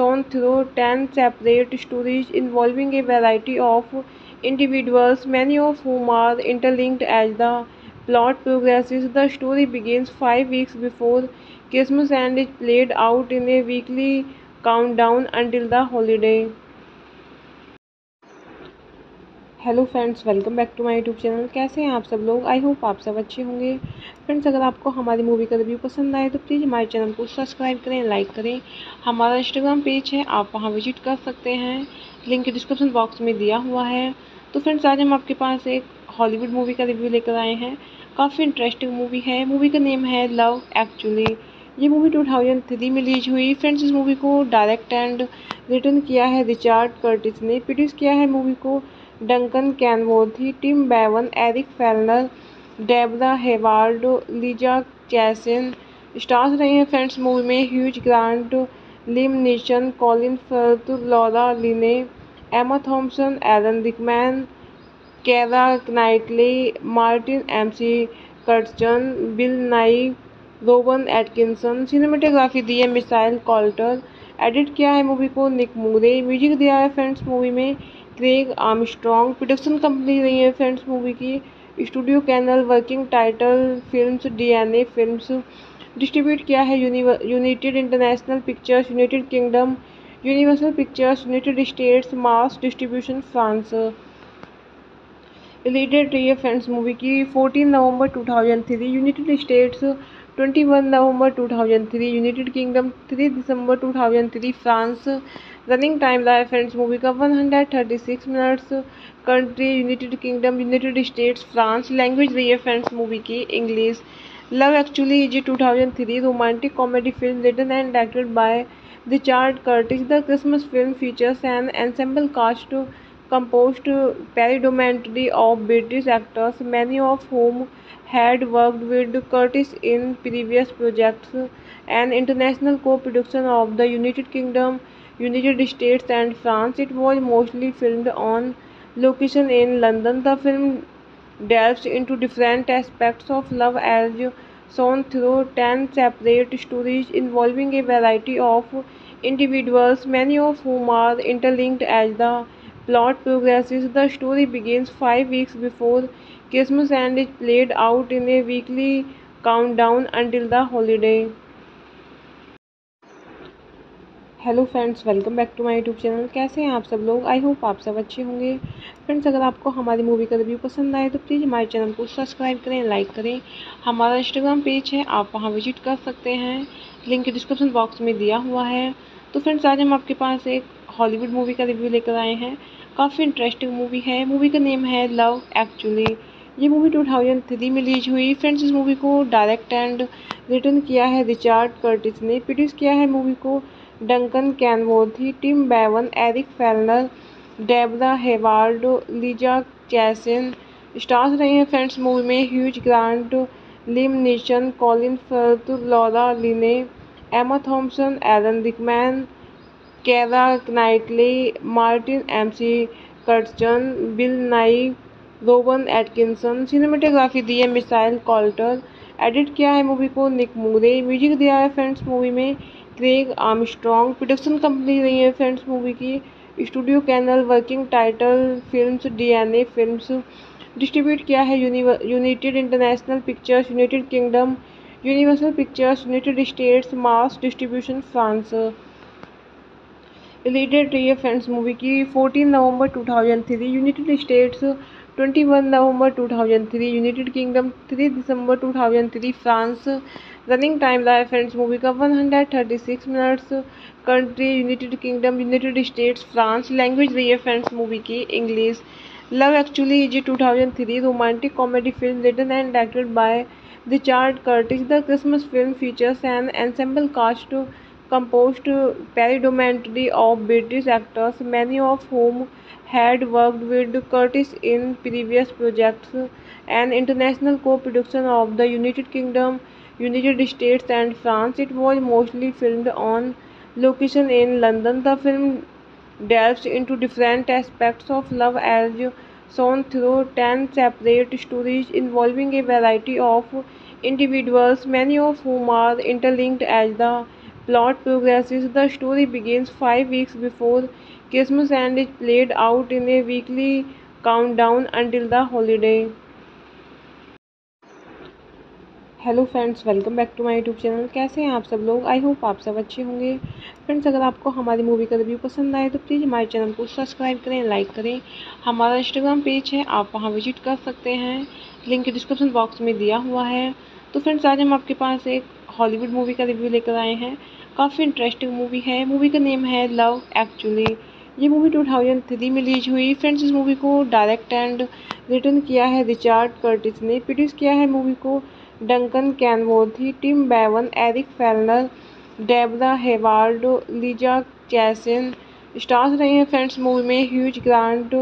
shown through ten separate stories involving a variety of individuals, many of whom are interlinked as the plot progresses. The story begins five weeks before Christmas and is played out in a weekly countdown until the holiday. Hello friends, welcome back to my YouTube channel. कैसे हैं आप सब लोग? I hope आप सब अच्छे होंगे। Friends, अगर आपको हमारी मूवी का रिव्यू पसंद आए तो प्लीज़ हमारे चैनल को सब्सक्राइब करें, लाइक करें। हमारा इंस्टाग्राम पेज है, आप वहां विजिट कर सकते हैं, लिंक डिस्क्रिप्शन बॉक्स में दिया हुआ है। तो फ्रेंड्स, आज हम आपके पास एक हॉलीवुड मूवी का रिव्यू लेकर आए हैं। काफ़ी इंटरेस्टिंग मूवी है। मूवी का नेम है लव एक्चुअली। ये मूवी दो हज़ार तीन में रिलीज हुई। फ्रेंड्स, इस मूवी को डायरेक्ट एंड रिटर्न किया है रिचर्ड कर्टिस ने। प्रोड्यूस किया है मूवी को डंकन कैनवर्थी, टिम बेवन, Eric Fellner, Debra Hayward, लीजा चैसिन। Stars रहे हैं फ्रेंड्स मूवी में Hugh Grant, Liam Neeson, Colin Firth, लॉरा लिने, एमा थॉम्पसन, Alan Rickman, केरा नाइटली, Martin M C कर्चन, बिल नाई, Rowan Atkinson. Cinematography दी है Michael Coulter. Edit किया है movie को निक मूरे। Music दिया है फ्रेंड्स मूवी में क्रेग आर्मस्ट्रॉन्ग। Production company रही है फ्रेंड्स मूवी की स्टूडियो कैनल। Working title films, डीएनए फिल्म्स। Distribute किया है United International Pictures, United Kingdom, Universal Pictures, United States, mass distribution France. Related ये फ्रेंड्स मूवी की चौदह नवंबर दो हज़ार तीन, यूनाइटेड स्टेट्स इक्कीस नवंबर दो हज़ार तीन, यूनाइटेड किंगडम तीन दिसंबर दो हज़ार तीन, फ्रांस। रनिंग टाइम रहा है फ्रेंड्स मूवी का एक सौ छत्तीस minutes. Country United Kingdom, United States, France. Language रही है फ्रेंड्स मूवी की इंग्लिश। लव एक्चुअली जी दो हज़ार तीन romantic comedy film written and directed by रिचर्ड कर्टिस। The Christmas film features an ensemble cast composed predominantly of British actors, many of whom had worked with Curtis in previous projects. An international co-production of the United Kingdom, United States and France, it was mostly filmed on location in London. The film delves into different aspects of love as shown through ten separate stories involving a variety of individuals, many of whom are interlinked as the plot progresses. The story begins five weeks before Christmas and is played out in a weekly countdown until the holiday. Hello friends, welcome back to my YouTube channel. कैसे हैं आप सब लोग? I hope आप सब अच्छे होंगे। Friends, अगर आपको हमारी मूवी का रिव्यू पसंद आए तो प्लीज़ हमारे चैनल को सब्सक्राइब करें, लाइक करें। हमारा इंस्टाग्राम पेज है, आप वहां विजिट कर सकते हैं, लिंक डिस्क्रिप्शन बॉक्स में दिया हुआ है। तो फ्रेंड्स, आज हम आपके पास एक हॉलीवुड मूवी का रिव्यू लेकर आए हैं। काफ़ी इंटरेस्टिंग मूवी है। मूवी का नेम है लव एक्चुअली। ये मूवी दो हज़ार तीन में रिलीज हुई। फ्रेंड्स, इस मूवी को डायरेक्ट एंड रिटर्न किया है रिचर्ड कर्टिस ने। प्रोड्यूस किया है मूवी को डंकन कैनवर्थी, टिम बेवन, Eric Fellner, Debra Hayward, लीजा चैसिन। Stars रहे हैं फ्रेंड्स मूवी में Hugh Grant, Liam Neeson, Colin Firth, लॉरा लिने, एमा थॉम्पसन, Alan Rickman, केरा नाइटली, Martin M C कर्चन, बिल नाई, Rowan Atkinson. Cinematography दी है Michael Coulter. Edit किया है movie को निक मूरे। Music दिया है फ्रेंड्स मूवी में क्रेग आर्मस्ट्रॉन्ग। Production company रही है फ्रेंड्स मूवी की स्टूडियो कैनल। Working title films, डीएनए फिल्म्स। Distribute किया है United International Pictures, United Kingdom, Universal Pictures, United States, mass distribution France. related to ये friends movie की चौदह नवंबर दो हज़ार तीन, यूनाइटेड स्टेट्स इक्कीस नवंबर दो हज़ार तीन, यूनाइटेड किंगडम तीन दिसंबर दो हज़ार तीन, फ्रांस। रनिंग टाइम रहा है फ्रेंड्स मूवी का एक सौ छत्तीस minutes. Country United Kingdom, United States, France. Language रही है फ्रेंड्स मूवी की इंग्लिश। लव एक्चुअली जी दो हज़ार तीन romantic comedy film written and directed by रिचर्ड कर्टिस। The Christmas film features an ensemble cast composed predominantly of British actors, many of whom had worked with Curtis in previous projects. An international co-production of the United Kingdom, United States and France, it was mostly filmed on location in London. The film delves into different aspects of love as shown through ten separate stories involving a variety of individuals, many of whom are interlinked as the plot progresses. The story begins five weeks before Christmas and is played out in a weekly countdown until the holiday. Hello friends, welcome back to my YouTube channel. कैसे हैं आप सब लोग? I hope आप सब अच्छे होंगे। Friends, अगर आपको हमारी मूवी का रिव्यू पसंद आए तो प्लीज़ हमारे चैनल को सब्सक्राइब करें, लाइक करें। हमारा इंस्टाग्राम पेज है, आप वहां विजिट कर सकते हैं, लिंक डिस्क्रिप्शन बॉक्स में दिया हुआ है। तो फ्रेंड्स, आज हम आपके पास एक हॉलीवुड मूवी का रिव्यू लेकर आए हैं। काफ़ी इंटरेस्टिंग मूवी है। मूवी का नेम है लव एक्चुअली। ये मूवी दो हज़ार तीन में रिलीज हुई। फ्रेंड्स, इस मूवी को डायरेक्ट एंड रिटर्न किया है रिचर्ड कर्टिस ने। प्रोड्यूस किया है मूवी को डंकन कैनवर्थी, टिम बेवन, Eric Fellner, Debra Hayward, लीजा चैसिन। Stars रहे हैं फ्रेंड्स मूवी में Hugh Grant,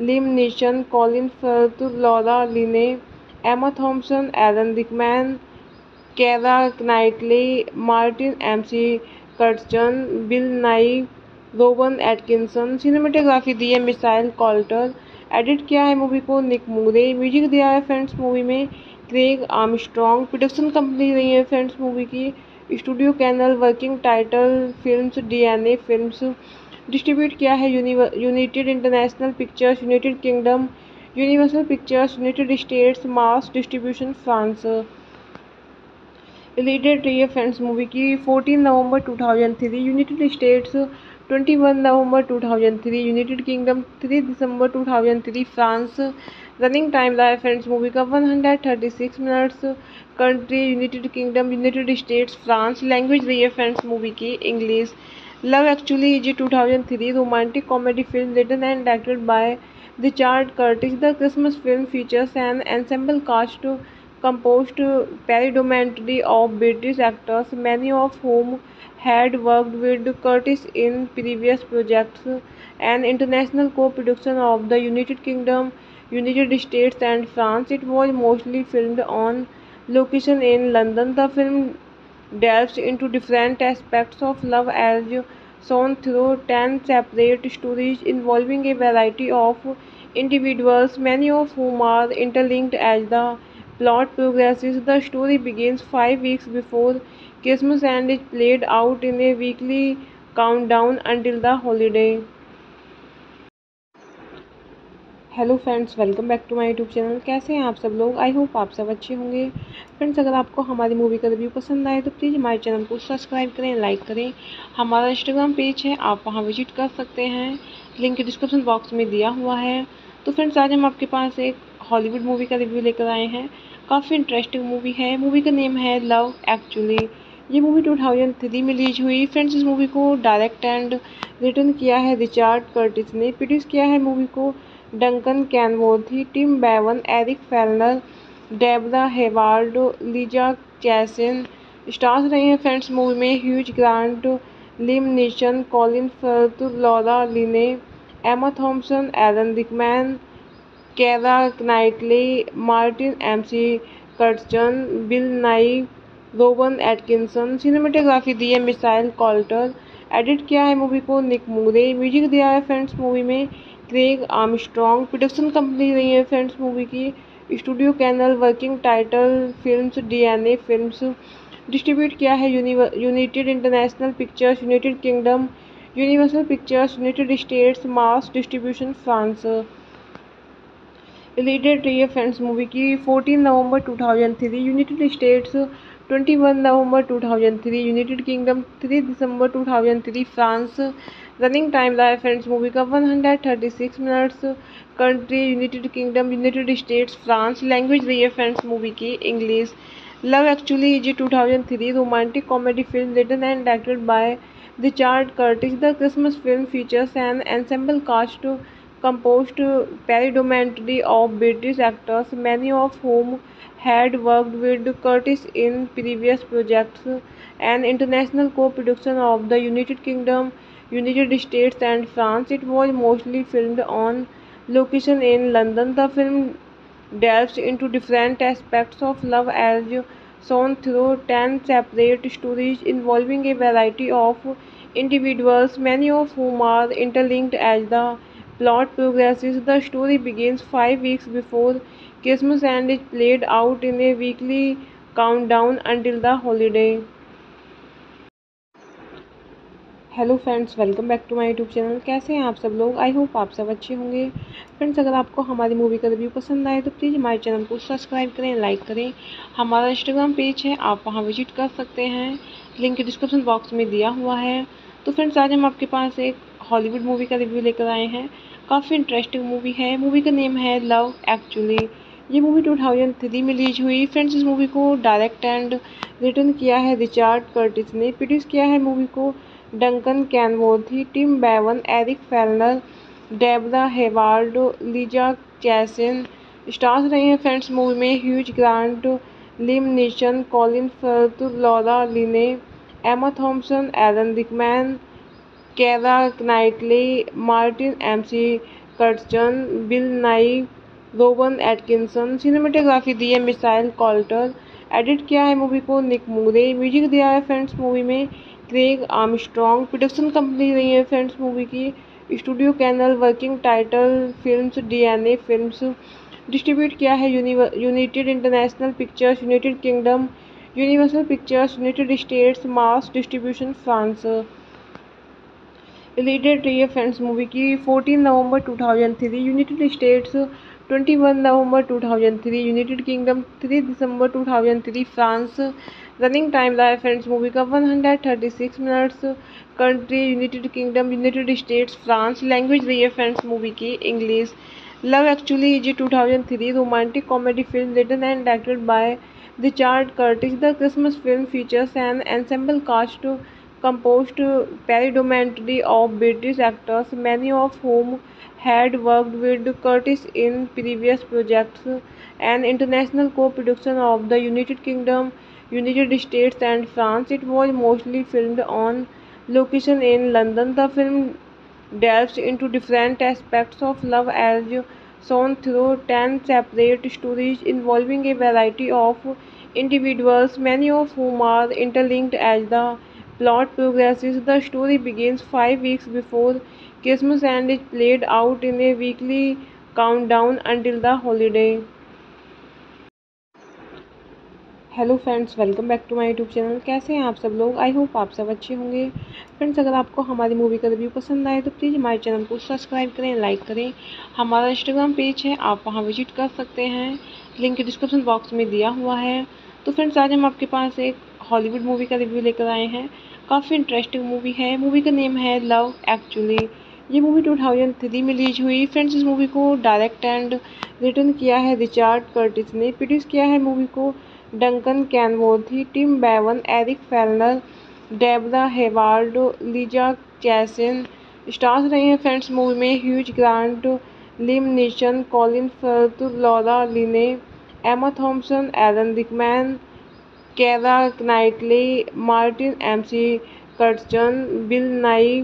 Liam Neeson, Colin Firth, लॉरा लिने, एमा थॉम्पसन, Alan Rickman, केरा नाइटली, Martin M C कर्चन, बिल नाई, Rowan Atkinson. Cinematography दी है Michael Coulter. Edit किया है movie को निक मूरे। Music दिया है फ्रेंड्स मूवी में क्रेग आर्मस्ट्रॉन्ग। Production company रही है फ्रेंड्स मूवी की स्टूडियो कैनल। Working title films, डीएनए फिल्म्स। Distribute किया है United International Pictures, United Kingdom, Universal Pictures, United States, mass distribution France. Related रही है फ्रेंड्स मूवी की चौदह नवंबर दो हज़ार तीन, यूनाइटेड स्टेट्स इक्कीस नवंबर दो हज़ार तीन, यूनाइटेड किंगडम तीन दिसंबर दो हज़ार तीन, फ्रांस। रनिंग टाइम रहा है फ्रेंड्स मूवी का एक सौ छत्तीस minutes. Country United Kingdom, United States, France. Language रही है फ्रेंड्स मूवी की इंग्लिश। लव एक्चुअली जी दो हज़ार तीन romantic comedy film written and directed by रिचर्ड कर्टिस। The Christmas film features an ensemble cast composed predominantly of British actors, many of whom had worked with Curtis in previous projects. An international co-production of the United Kingdom, United States and France, it was mostly filmed on location in London. The film delves into different aspects of love as shown through ten separate stories involving a variety of individuals, many of whom are interlinked as the plot progresses. The story begins five weeks before Christmas and is played out in a weekly countdown until the holiday. Hello friends, welcome back to my YouTube channel. कैसे हैं आप सब लोग? I hope आप सब अच्छे होंगे। Friends, अगर आपको हमारी मूवी का रिव्यू पसंद आए तो प्लीज़ हमारे चैनल को सब्सक्राइब करें, लाइक करें। हमारा इंस्टाग्राम पेज है, आप वहां विजिट कर सकते हैं, लिंक डिस्क्रिप्शन बॉक्स में दिया हुआ है। तो फ्रेंड्स, आज हम आपके पास एक हॉलीवुड मूवी का रिव्यू लेकर आए हैं। काफ़ी इंटरेस्टिंग मूवी है। मूवी का नेम है लव एक्चुअली। ये मूवी दो हज़ार तीन में रिलीज हुई। फ्रेंड्स, इस मूवी को डायरेक्ट एंड रिटर्न किया है रिचर्ड कर्टिस ने। प्रोड्यूस किया है मूवी को डंकन कैनवर्थी, टिम बेवन, Eric Fellner, Debra Hayward, लीजा चैसिन। Stars रहे हैं फ्रेंड्स मूवी में Hugh Grant, Liam Neeson, Colin Firth, लॉरा लिने, एमा थॉम्पसन, Alan Rickman, केरा नाइटली, Martin M C कर्चन, बिल नाई, Rowan Atkinson. Cinematography दी है Michael Coulter. Edit किया है movie को निक मूरे। Music दिया है फ्रेंड्स मूवी में क्रेग आर्मस्ट्रॉन्ग। Production company रही है फ्रेंड्स मूवी की स्टूडियो कैनल। Working title films, डीएनए फिल्म्स। Distribute किया है United International Pictures, United Kingdom, Universal Pictures, United States, mass distribution France. Related रही है फ्रेंड्स मूवी की चौदह नवंबर दो हज़ार तीन, यूनाइटेड स्टेट्स इक्कीस नवंबर दो हज़ार तीन, यूनाइटेड किंगडम तीन दिसंबर दो हज़ार तीन, फ्रांस। रनिंग टाइम लाइफ फ्रेंड्स मूवी का one hundred thirty six minutes. Country United Kingdom, United States, France. Language रही है फ्रेंड्स मूवी की इंग्लिश। लव एक्चुअली जी two thousand three romantic comedy film written and directed by Richard Curtis. The Christmas film features an ensemble cast composed predominantly of British actors, many of whom had worked with Curtis in previous projects. An international co-production of the United Kingdom, United States and France, it was mostly filmed on location in London. The film delves into different aspects of love as shown through ten separate stories involving a variety of individuals, many of whom are interlinked as the plot progresses. The story begins five weeks before Christmas and is played out in a weekly countdown until the holiday. Hello friends, welcome back to my YouTube channel. कैसे हैं आप सब लोग? I hope आप सब अच्छे होंगे। Friends, अगर आपको हमारी मूवी का रिव्यू पसंद आए तो प्लीज़ हमारे चैनल को सब्सक्राइब करें, लाइक करें। हमारा इंस्टाग्राम पेज है, आप वहां विजिट कर सकते हैं, लिंक डिस्क्रिप्शन बॉक्स में दिया हुआ है। तो फ्रेंड्स, आज हम आपके पास एक हॉलीवुड मूवी का रिव्यू लेकर आए हैं। काफ़ी इंटरेस्टिंग मूवी है। मूवी का नेम है लव एक्चुअली। ये मूवी टू थाउजेंड थ्री में रिलीज हुई। फ्रेंड्स, इस मूवी को डायरेक्ट एंड रिटन किया है रिचार्ड कर्टिस ने। प्रोड्यूस किया है मूवी को डंकन कैनवर्थी, टिम बेवन, Eric Fellner, Debra Hayward, लीजा चैसिन। Stars रहे हैं फ्रेंड्स मूवी में Hugh Grant, Liam Neeson, Colin Firth, लॉरा लिने, एमा थॉम्पसन, Alan Rickman, केरा नाइटली, मार्टिन एम सी कर्टसन, बिल नाई, Rowan Atkinson. Cinematography दी है Michael Coulter. Edit किया है movie को निक मूरे। Music दिया है फ्रेंड्स मूवी में क्रेग आर्मस्ट्रॉन्ग। Production company रही है फ्रेंड्स मूवी की स्टूडियो कैनल। Working title films, डीएनए फिल्म्स। Distribute किया है United International Pictures, United Kingdom, Universal Pictures, United States. Mass distribution France. Related रही है फ्रेंड्स मूवी की fourteen November two thousand three, United States twenty one November two thousand three, United Kingdom three December two thousand three, France. Running time रहा है friends movie का one hundred thirty six minutes. Country United Kingdom, United States, France. Language रही है friends movie की English. Love actually जी two thousand three romantic comedy film written and directed by Richard Curtis. The Christmas film features an ensemble cast composed predominantly of British actors, many of whom had worked with Curtis in previous projects. An international co-production of the United Kingdom, United States and France, it was mostly filmed on location in London. The film delves into different aspects of love as shown through ten separate stories involving a variety of individuals, many of whom are interlinked as the plot progresses. The story begins five weeks before Christmas and is played out in a weekly countdown until the holiday. Hello friends, welcome back to my YouTube channel. कैसे हैं आप सब लोग? I hope आप सब अच्छे होंगे। Friends, अगर आपको हमारी मूवी का रिव्यू पसंद आए तो प्लीज़ हमारे चैनल को सब्सक्राइब करें, लाइक करें। हमारा इंस्टाग्राम पेज है, आप वहां विजिट कर सकते हैं, लिंक डिस्क्रिप्शन बॉक्स में दिया हुआ है। तो फ्रेंड्स, आज हम आपके पास एक हॉलीवुड मूवी का रिव्यू लेकर आए हैं। काफ़ी इंटरेस्टिंग मूवी है। मूवी का नेम है लव एक्चुअली। ये मूवी टू थाउजेंड थ्री में रिलीज हुई। फ्रेंड्स, इस मूवी को डायरेक्ट एंड रिटन किया है रिचार्ड कर्टिस ने। प्रोड्यूस किया है मूवी को डंकन कैनवर्थी, टिम बेवन, Eric Fellner, Debra Hayward, लीजा चैसिन। Stars रहे हैं फ्रेंड्स मूवी में Hugh Grant, Liam Neeson, Colin Firth, लॉरा लिने, एमा थॉम्पसन, Alan Rickman, केरा नाइटली, मार्टिन एम सी कर्टसन, बिल नाई,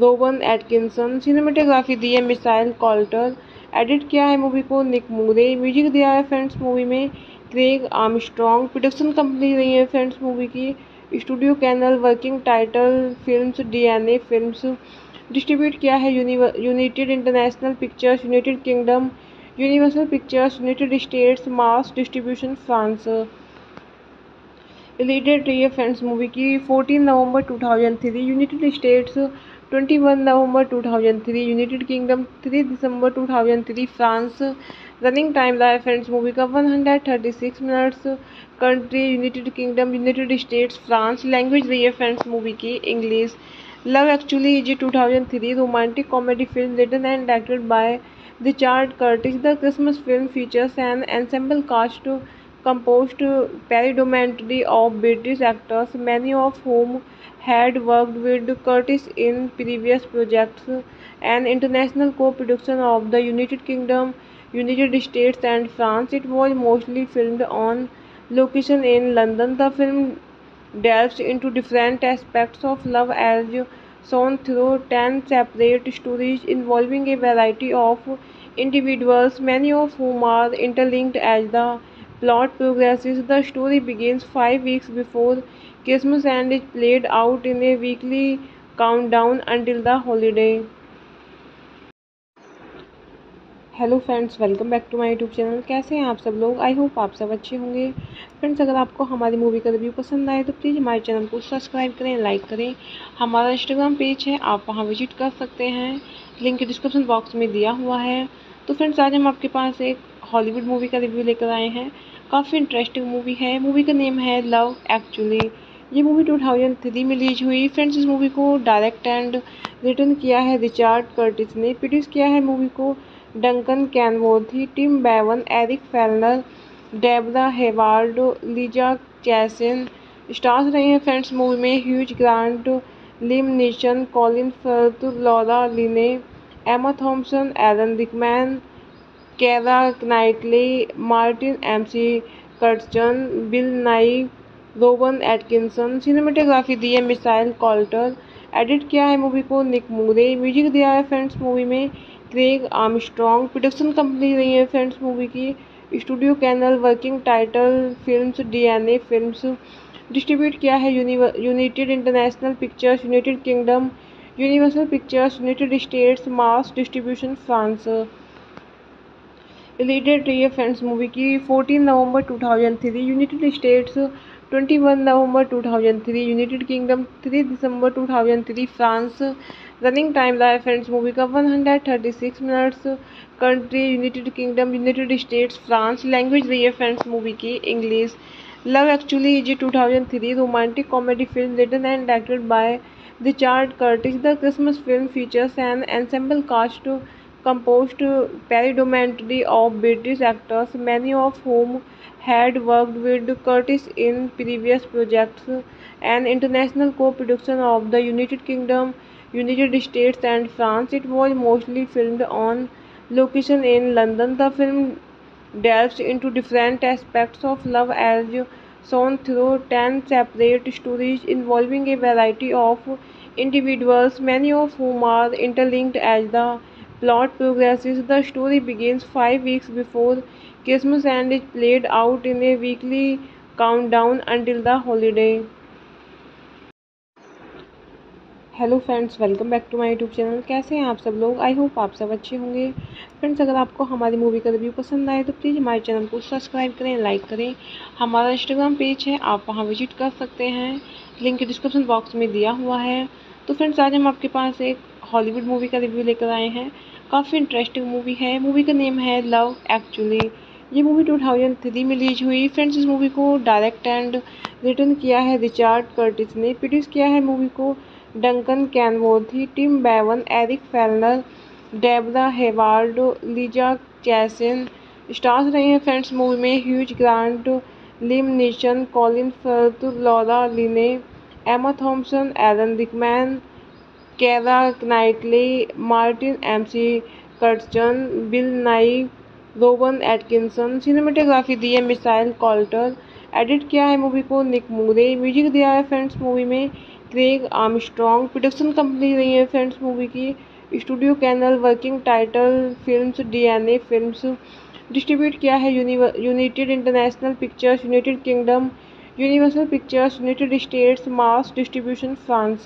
Rowan Atkinson. Cinematography दी है Michael Coulter. Edit किया है movie को निक मूरे। Music दिया है फ्रेंड्स मूवी में क्रेग आर्मस्ट्रॉन्ग। Production company रही है फ्रेंड्स मूवी की स्टूडियो कैनल। Working title films, डीएनए फिल्म्स। Distribute किया है United International Pictures, United Kingdom, Universal Pictures, United States. Mass distribution France. Related रही है फ्रेंड्स मूवी की fourteen November two thousand three, United States twenty one November two thousand three, United Kingdom three December two thousand three, France. Running time रहा है friends movie का one hundred thirty six minutes. Country United Kingdom, United States, France. Language रही है friends movie की English. Love Actually is a two thousand three romantic comedy film written and directed by Richard Curtis. The Christmas film features an ensemble cast composed predominantly of British actors, many of whom had worked with Curtis in previous projects. An international co-production of the United Kingdom, United States and France, it was mostly filmed on location in London. The film delves into different aspects of love as shown through ten separate stories involving a variety of individuals, many of whom are interlinked as the plot progresses. The story begins five weeks before Christmas and is played out in a weekly countdown until the holiday. Hello friends, welcome back to my YouTube channel. कैसे हैं आप सब लोग? I hope आप सब अच्छे होंगे। Friends, अगर आपको हमारी मूवी का रिव्यू पसंद आए तो प्लीज़ हमारे चैनल को सब्सक्राइब करें, लाइक करें। हमारा इंस्टाग्राम पेज है, आप वहां विजिट कर सकते हैं, लिंक डिस्क्रिप्शन बॉक्स में दिया हुआ है। तो फ्रेंड्स, आज हम आपके पास एक हॉलीवुड मूवी का रिव्यू लेकर आए हैं। काफ़ी इंटरेस्टिंग मूवी है। मूवी का नेम है लव एक्चुअली। ये मूवी टू थाउजेंड थ्री में रिलीज हुई। फ्रेंड्स, इस मूवी को डायरेक्ट एंड रिटर्न किया है रिचर्ड कर्टिस ने। प्रोड्यूस किया है मूवी को डंकन कैनवर्थी, टिम बेवन, Eric Fellner, Debra Hayward, लीजा चैसिन stars रहे हैं। फ्रेंड्स, मूवी में Hugh Grant, Liam Neeson, Colin Firth, लॉरा लिने, एमा थॉम्पसन, Alan Rickman, केरा नाइटली, मार्टिन एम सी कर्टसन, बिल नाई, Rowan Atkinson. Cinematography दी है Michael Coulter. Edit किया है movie को निक मूरे। Music दिया है फ्रेंड्स मूवी में क्रेग आर्मस्ट्रॉन्ग। Production company रही है फ्रेंड्स मूवी की स्टूडियो कैनल। Working title films, डीएनए फिल्म्स। Distribute किया है United International Pictures, United Kingdom, Universal Pictures, United States, mass distribution France. Related रही है फ्रेंड्स मूवी की fourteen November two thousand three, United States twenty one November two thousand three, United Kingdom three December two thousand three, France. Running time रहा है friends movie का one hundred thirty six minutes. Country United Kingdom, United States, France. Language रही है friends movie की English. Love Actually is a two thousand three romantic comedy film written and directed by रिचर्ड कर्टिस। The Christmas film features an ensemble cast composed predominantly of British actors, many of whom had worked with Curtis in previous projects. An international co-production of the United Kingdom, United States and France, it was mostly filmed on location in London. The film delves into different aspects of love as shown through ten separate stories involving a variety of individuals, many of whom are interlinked as the plot progresses. The story begins five weeks before Christmas and is played out in a weekly countdown until the holiday. Hello friends, welcome back to my YouTube channel. कैसे हैं आप सब लोग? I hope आप सब अच्छे होंगे। Friends, अगर आपको हमारी मूवी का रिव्यू पसंद आए तो प्लीज़ हमारे चैनल को सब्सक्राइब करें, लाइक करें। हमारा इंस्टाग्राम पेज है, आप वहां विजिट कर सकते हैं, लिंक डिस्क्रिप्शन बॉक्स में दिया हुआ है। तो फ्रेंड्स, आज हम आपके पास एक हॉलीवुड मूवी का रिव्यू लेकर आए हैं। काफ़ी इंटरेस्टिंग मूवी है। मूवी का नेम है लव एक्चुअली। ये मूवी टू थाउजेंड थ्री में रिलीज हुई। फ्रेंड्स, इस मूवी को डायरेक्ट एंड रिटर्न किया है रिचर्ड कर्टिस ने। प्रोड्यूस किया है मूवी को डंकन कैनवर्थी, टिम बेवन, Eric Fellner, Debra Hayward, लीजा चैसिन stars रहे हैं। फ्रेंड्स, मूवी में Hugh Grant, Liam Neeson, Colin Firth, लॉरा लिने, एमा थॉम्पसन, Alan Rickman, केरा नाइटली, मार्टिन एम सी कर्टसन, बिल नाई, Rowan Atkinson. Cinematography दी है Michael Coulter. Edit किया है movie को निक मूरे। Music दिया है फ्रेंड्स मूवी में क्रेग आर्मस्ट्रॉन्ग। Production company रही है फ्रेंड्स मूवी की स्टूडियो कैनल। Working title films, डीएनए फिल्म्स। Distribute किया है United International Pictures, United Kingdom, Universal Pictures, United States, mass distribution France.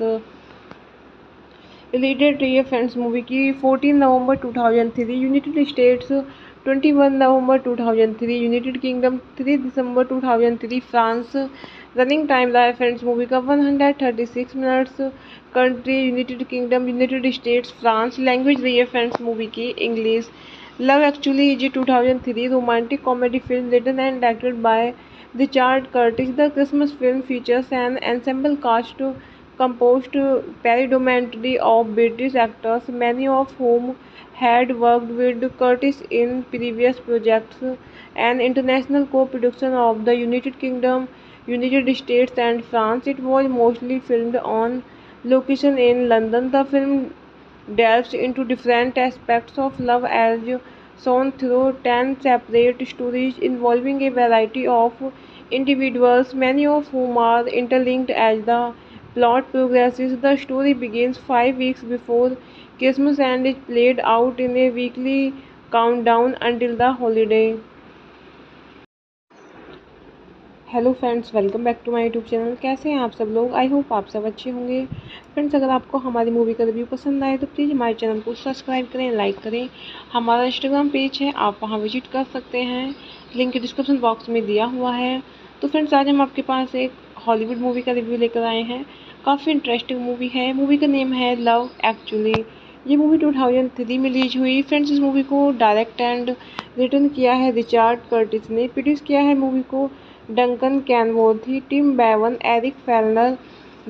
Related रही है फ्रेंड्स मूवी की fourteen November two thousand three, United States twenty one November two thousand three, United Kingdom three December two thousand three, France. Running time रहा है friends movie का one hundred thirty six minutes. Country United Kingdom, United States, France. Language रही है friends movie की English. Love Actually is a two thousand three romantic comedy film written and directed by रिचर्ड कर्टिस। The Christmas film features an ensemble cast composed predominantly of British actors, many of whom had worked with Curtis in previous projects. An international co-production of the United Kingdom, United States and France, it was mostly filmed on location in London. The film delves into different aspects of love as shown through ten separate stories involving a variety of individuals, many of whom are interlinked as the plot progresses. The story begins five weeks before Christmas and is played out in a weekly countdown until the holiday. Hello friends, welcome back to my YouTube channel. कैसे हैं आप सब लोग? I hope आप सब अच्छे होंगे। Friends, अगर आपको हमारी मूवी का रिव्यू पसंद आए तो प्लीज़ हमारे चैनल को सब्सक्राइब करें, लाइक करें। हमारा इंस्टाग्राम पेज है, आप वहां विजिट कर सकते हैं, लिंक डिस्क्रिप्शन बॉक्स में दिया हुआ है। तो फ्रेंड्स, आज हम आपके पास एक हॉलीवुड मूवी का रिव्यू लेकर आए हैं। काफ़ी इंटरेस्टिंग मूवी है। मूवी का नेम है लव एक्चुअली। ये मूवी दो हज़ार तीन में रिलीज हुई। फ्रेंड्स, इस मूवी को डायरेक्ट एंड रिटर्न किया है रिचर्ड कर्टिस ने। प्रोड्यूस किया है मूवी को डंकन कैनवर्थी, टिम बेवन, Eric Fellner,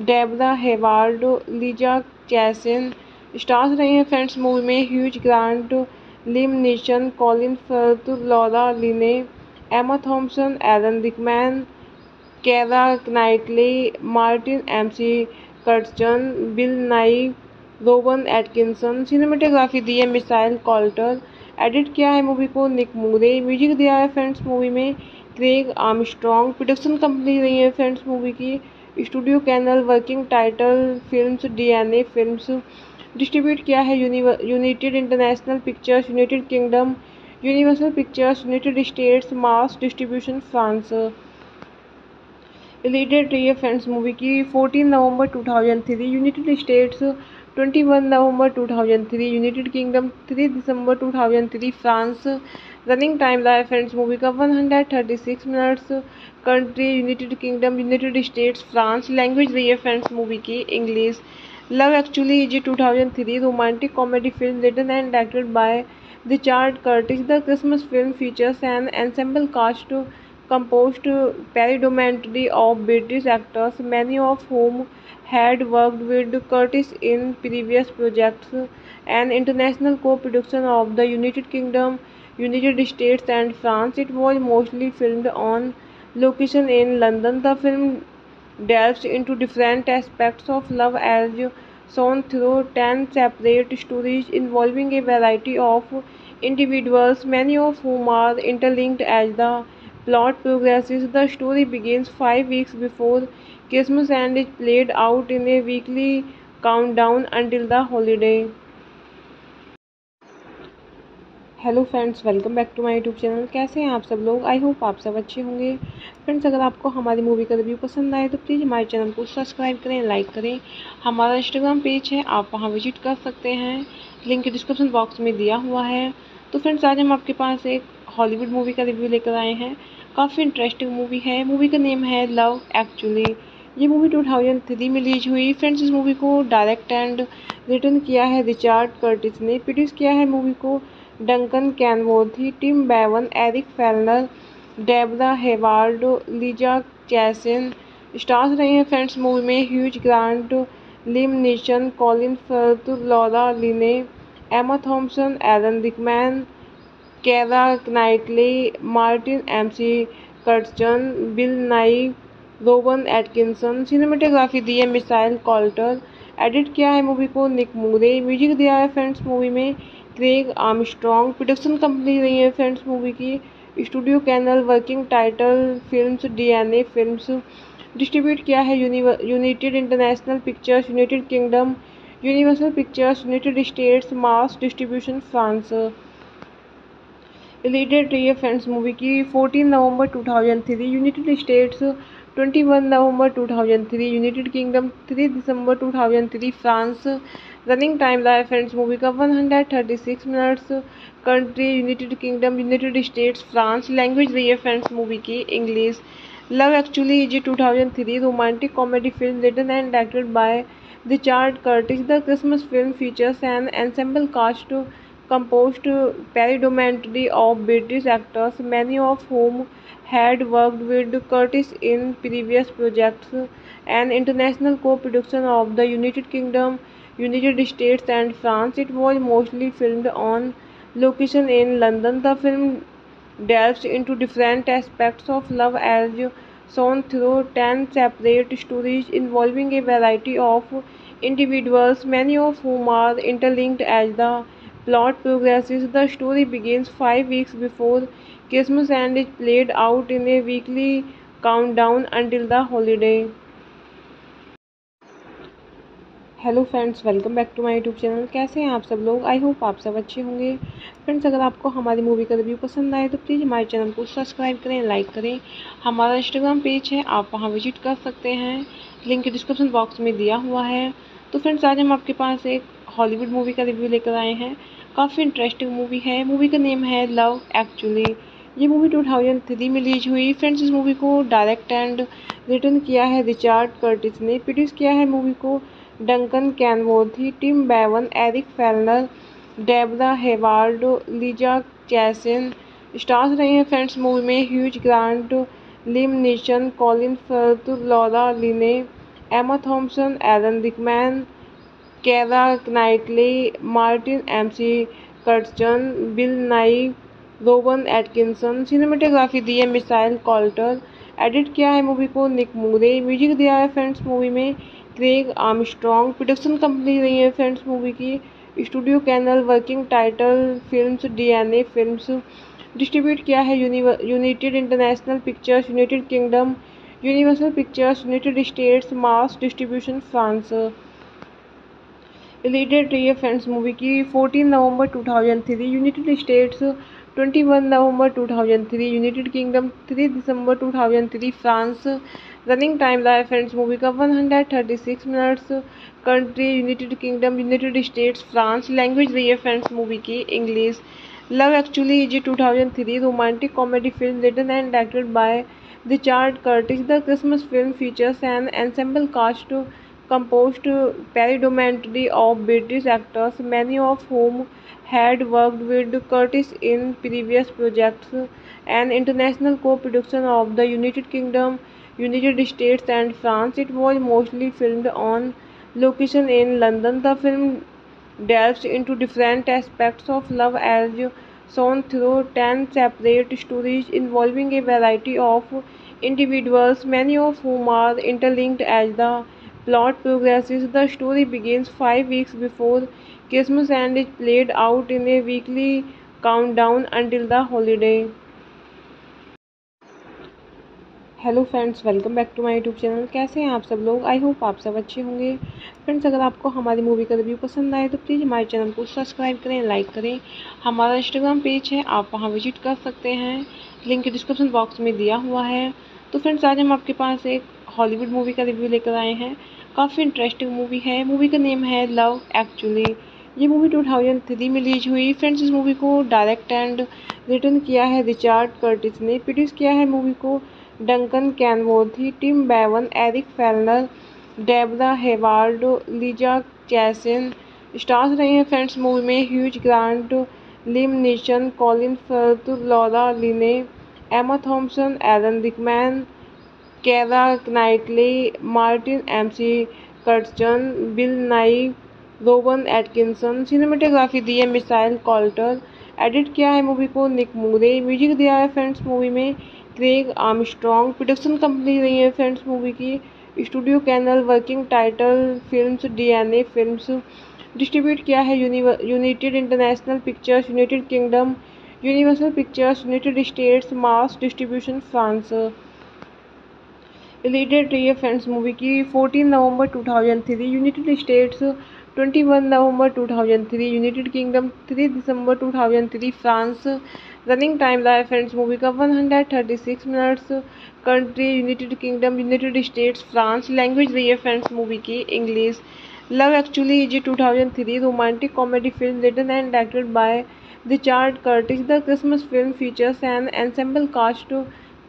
Debra Hayward, लीजा चैसिन stars रहे हैं। फ्रेंड्स, मूवी में Hugh Grant, Liam Neeson, Colin Firth, लॉरा लिने, एमा थॉम्पसन, Alan Rickman, केरा नाइटली, मार्टिन एम सी कर्टसन, बिल नाई, Rowan Atkinson. Cinematography दी है Michael Coulter. Edit किया है movie को निक मूरे। Music दिया है फ्रेंड्स मूवी में क्रेग आर्मस्ट्रॉन्ग। Production company रही है फ्रेंड्स मूवी की स्टूडियो कैनल। Working title films, डीएनए फिल्म्स। Distribute किया है United International Pictures, United Kingdom, Universal Pictures, United States, mass distribution France. Related रही है फ्रेंड्स मूवी की चौदह नवंबर दो हज़ार तीन, यूनाइटेड स्टेट्स इक्कीस नवंबर दो हज़ार तीन, यूनाइटेड किंगडम तीन दिसंबर दो हज़ार तीन, फ्रांस। रनिंग टाइम रहा है फ्रेंड्स मूवी का एक सौ छत्तीस minutes. Country United Kingdom, United States, France. Language रही है फ्रेंड्स मूवी की इंग्लिश। लव एक्चुअली इज दो हज़ार तीन romantic comedy film written and directed by रिचर्ड कर्टिस। The Christmas film features an ensemble cast composed predominantly of British actors, many of whom had worked with Curtis in previous projects. An international co-production of the United Kingdom, United States and France, it was mostly filmed on location in London. The film delves into different aspects of love as shown through ten separate stories involving a variety of individuals, many of whom are interlinked as the plot progresses. The story begins five weeks before Christmas and is played out in a weekly countdown until the holiday. Hello friends, welcome back to my YouTube channel. कैसे हैं आप सब लोग? I hope आप सब अच्छे होंगे। Friends, अगर आपको हमारी मूवी का रिव्यू पसंद आए तो प्लीज़ हमारे चैनल को सब्सक्राइब करें, लाइक करें। हमारा इंस्टाग्राम पेज है, आप वहां विजिट कर सकते हैं, लिंक डिस्क्रिप्शन बॉक्स में दिया हुआ है। तो फ्रेंड्स, आज हम आपके पास एक हॉलीवुड मूवी का रिव्यू लेकर आए हैं। काफ़ी इंटरेस्टिंग मूवी है। मूवी का नेम है लव एक्चुअली। ये मूवी दो हज़ार तीन में रिलीज हुई। फ्रेंड्स, इस मूवी को डायरेक्ट एंड रिटर्न किया है रिचर्ड कर्टिस ने। प्रोड्यूस किया है मूवी को डंकन कैनवर्थी, टिम बेवन, Eric Fellner, Debra Hayward, लीजा चैसिन stars रहे हैं। फ्रेंड्स, मूवी में Hugh Grant, Liam Neeson, Colin Firth, लॉरा लिने, एमा थॉम्पसन, Alan Rickman, केरा नाइटली, मार्टिन एम सी कर्टसन, बिल नाई, Rowan Atkinson. Cinematography दी है Michael Coulter. Edit किया है movie को निक मूरे। Music दिया है फ्रेंड्स मूवी में क्रेग आर्मस्ट्रॉन्ग। Production company रही है फ्रेंड्स मूवी की स्टूडियो कैनल। Working title films, डीएनए फिल्म्स। Distribute किया है United International Pictures, United Kingdom, Universal Pictures, United States, mass distribution France. Related रही है फ्रेंड्स मूवी की चौदह नवंबर दो हज़ार तीन, यूनाइटेड स्टेट्स इक्कीस नवंबर दो हज़ार तीन, यूनाइटेड किंगडम तीन दिसंबर दो हज़ार तीन, फ्रांस। रनिंग टाइम रहा है फ्रेंड्स मूवी का एक सौ छत्तीस minutes. Country United Kingdom, United States, France. Language रही है फ्रेंड्स मूवी की इंग्लिश। लव एक्चुअली इज दो हज़ार तीन romantic comedy film written and directed by रिचर्ड कर्टिस। The Christmas film features an ensemble cast composed predominantly of British actors, many of whom had worked with Curtis in previous projects. An international co-production of the United Kingdom, United States and France, it was mostly filmed on location in London. The film delves into different aspects of love as shown through ten separate stories involving a variety of individuals, many of whom are interlinked as the plot progresses. The story begins five weeks before Christmas and is played out in a weekly countdown until the holiday. Hello friends, welcome back to my YouTube channel. कैसे हैं आप सब लोग? I hope आप सब अच्छे होंगे। Friends, अगर आपको हमारी मूवी का रिव्यू पसंद आए तो प्लीज़ हमारे चैनल को सब्सक्राइब करें, लाइक करें। हमारा इंस्टाग्राम पेज है, आप वहां विजिट कर सकते हैं, लिंक डिस्क्रिप्शन बॉक्स में दिया हुआ है। तो फ्रेंड्स, आज हम आपके पास एक हॉलीवुड मूवी का रिव्यू लेकर आए हैं। काफ़ी इंटरेस्टिंग मूवी है। मूवी का नेम है लव एक्चुअली। ये मूवी दो हज़ार तीन में रिलीज हुई। फ्रेंड्स, इस मूवी को डायरेक्ट एंड रिटर्न किया है रिचर्ड कर्टिस ने। प्रोड्यूस किया है मूवी को डंकन कैनवर्थी, टिम बेवन, Eric Fellner, Debra Hayward, लीजा चैसिन stars रहे हैं। फ्रेंड्स, मूवी में Hugh Grant, Liam Neeson, Colin Firth, लॉरा लिने, Emma Thompson, Alan Rickman, केरा नाइटली, मार्टिन एम सी कर्टसन, बिल नाई, Rowan Atkinson. Cinematography दी है Michael Coulter. Edit किया है movie को निक मूरे। Music दिया है फ्रेंड्स मूवी में क्रेग आर्मस्ट्रॉन्ग। Production company रही है फ्रेंड्स मूवी की स्टूडियो कैनल। Working title films, डीएनए फिल्म्स। Distribute किया है United International Pictures, United Kingdom, Universal Pictures, United States, mass distribution France. Related रही है फ्रेंड्स मूवी की चौदह नवंबर दो हज़ार तीन, यूनाइटेड स्टेट्स इक्कीस नवंबर दो हज़ार तीन, यूनाइटेड किंगडम तीन दिसंबर दो हज़ार तीन, फ्रांस। रनिंग टाइम रहा है फ्रेंड्स मूवी का एक सौ छत्तीस minutes. Country United Kingdom, United States, France. Language रही है फ्रेंड्स मूवी की इंग्लिश। लव एक्चुअली इज दो हज़ार तीन romantic comedy film written and directed by रिचर्ड कर्टिस। The Christmas film features an ensemble cast composed predominantly of British actors, many of whom had worked with Curtis in previous projects. An international co-production of the United Kingdom, United States and France, it was mostly filmed on location in London. The film delves into different aspects of love as shown through ten separate stories involving a variety of individuals, many of whom are interlinked as the plot progresses. The story begins five weeks before Christmas and is played out in a weekly countdown until the holiday. Hello friends, welcome back to my YouTube channel. कैसे हैं आप सब लोग? I hope आप सब अच्छे होंगे। Friends, अगर आपको हमारी मूवी का रिव्यू पसंद आए तो प्लीज़ हमारे चैनल को सब्सक्राइब करें, लाइक करें। हमारा इंस्टाग्राम पेज है, आप वहाँ विजिट कर सकते हैं, लिंक डिस्क्रिप्शन बॉक्स में दिया हुआ है। तो फ्रेंड्स, आज हम आपके पास एक हॉलीवुड मूवी का रिव्यू लेकर आए हैं। काफ़ी इंटरेस्टिंग मूवी है। मूवी का नेम है लव एक्चुअली। ये मूवी दो हज़ार तीन में रिलीज हुई। फ्रेंड्स, इस मूवी को डायरेक्ट एंड रिटर्न किया है रिचर्ड कर्टिस ने। प्रोड्यूस किया है मूवी को डंकन कैनवर्थी, टिम बेवन, Eric Fellner, Debra Hayward, लीजा चैसिन stars रहे हैं। फ्रेंड्स, मूवी में Hugh Grant, Liam Neeson, Colin Firth, लॉरा लिने, Emma Thompson, Alan Rickman, केरा नाइटली, मार्टिन एम सी कर्टसन, बिल नाई, Rowan Atkinson. Cinematography दी है Michael Coulter. Edit किया है movie को निक मूरे। Music दिया है फ्रेंड्स मूवी में क्रेग आर्मस्ट्रॉन्ग। Production company रही है फ्रेंड्स मूवी की स्टूडियो कैनल। Working title films, डीएनए फिल्म्स। Distribute किया है United International Pictures, United Kingdom, Universal Pictures, United States, mass distribution France. Related रही है फ्रेंड्स मूवी की चौदह नवंबर दो हज़ार तीन, यूनाइटेड स्टेट्स इक्कीस नवंबर दो हज़ार तीन, यूनाइटेड किंगडम तीन दिसंबर दो हज़ार तीन, फ्रांस। रनिंग टाइम रहा है फ्रेंड्स मूवी का एक सौ छत्तीस minutes. Country United Kingdom, United States, France. Language रही है फ्रेंड्स मूवी की इंग्लिश। लव एक्चुअली इज दो हज़ार तीन romantic comedy film written and directed by रिचर्ड कर्टिस। The Christmas film features an ensemble cast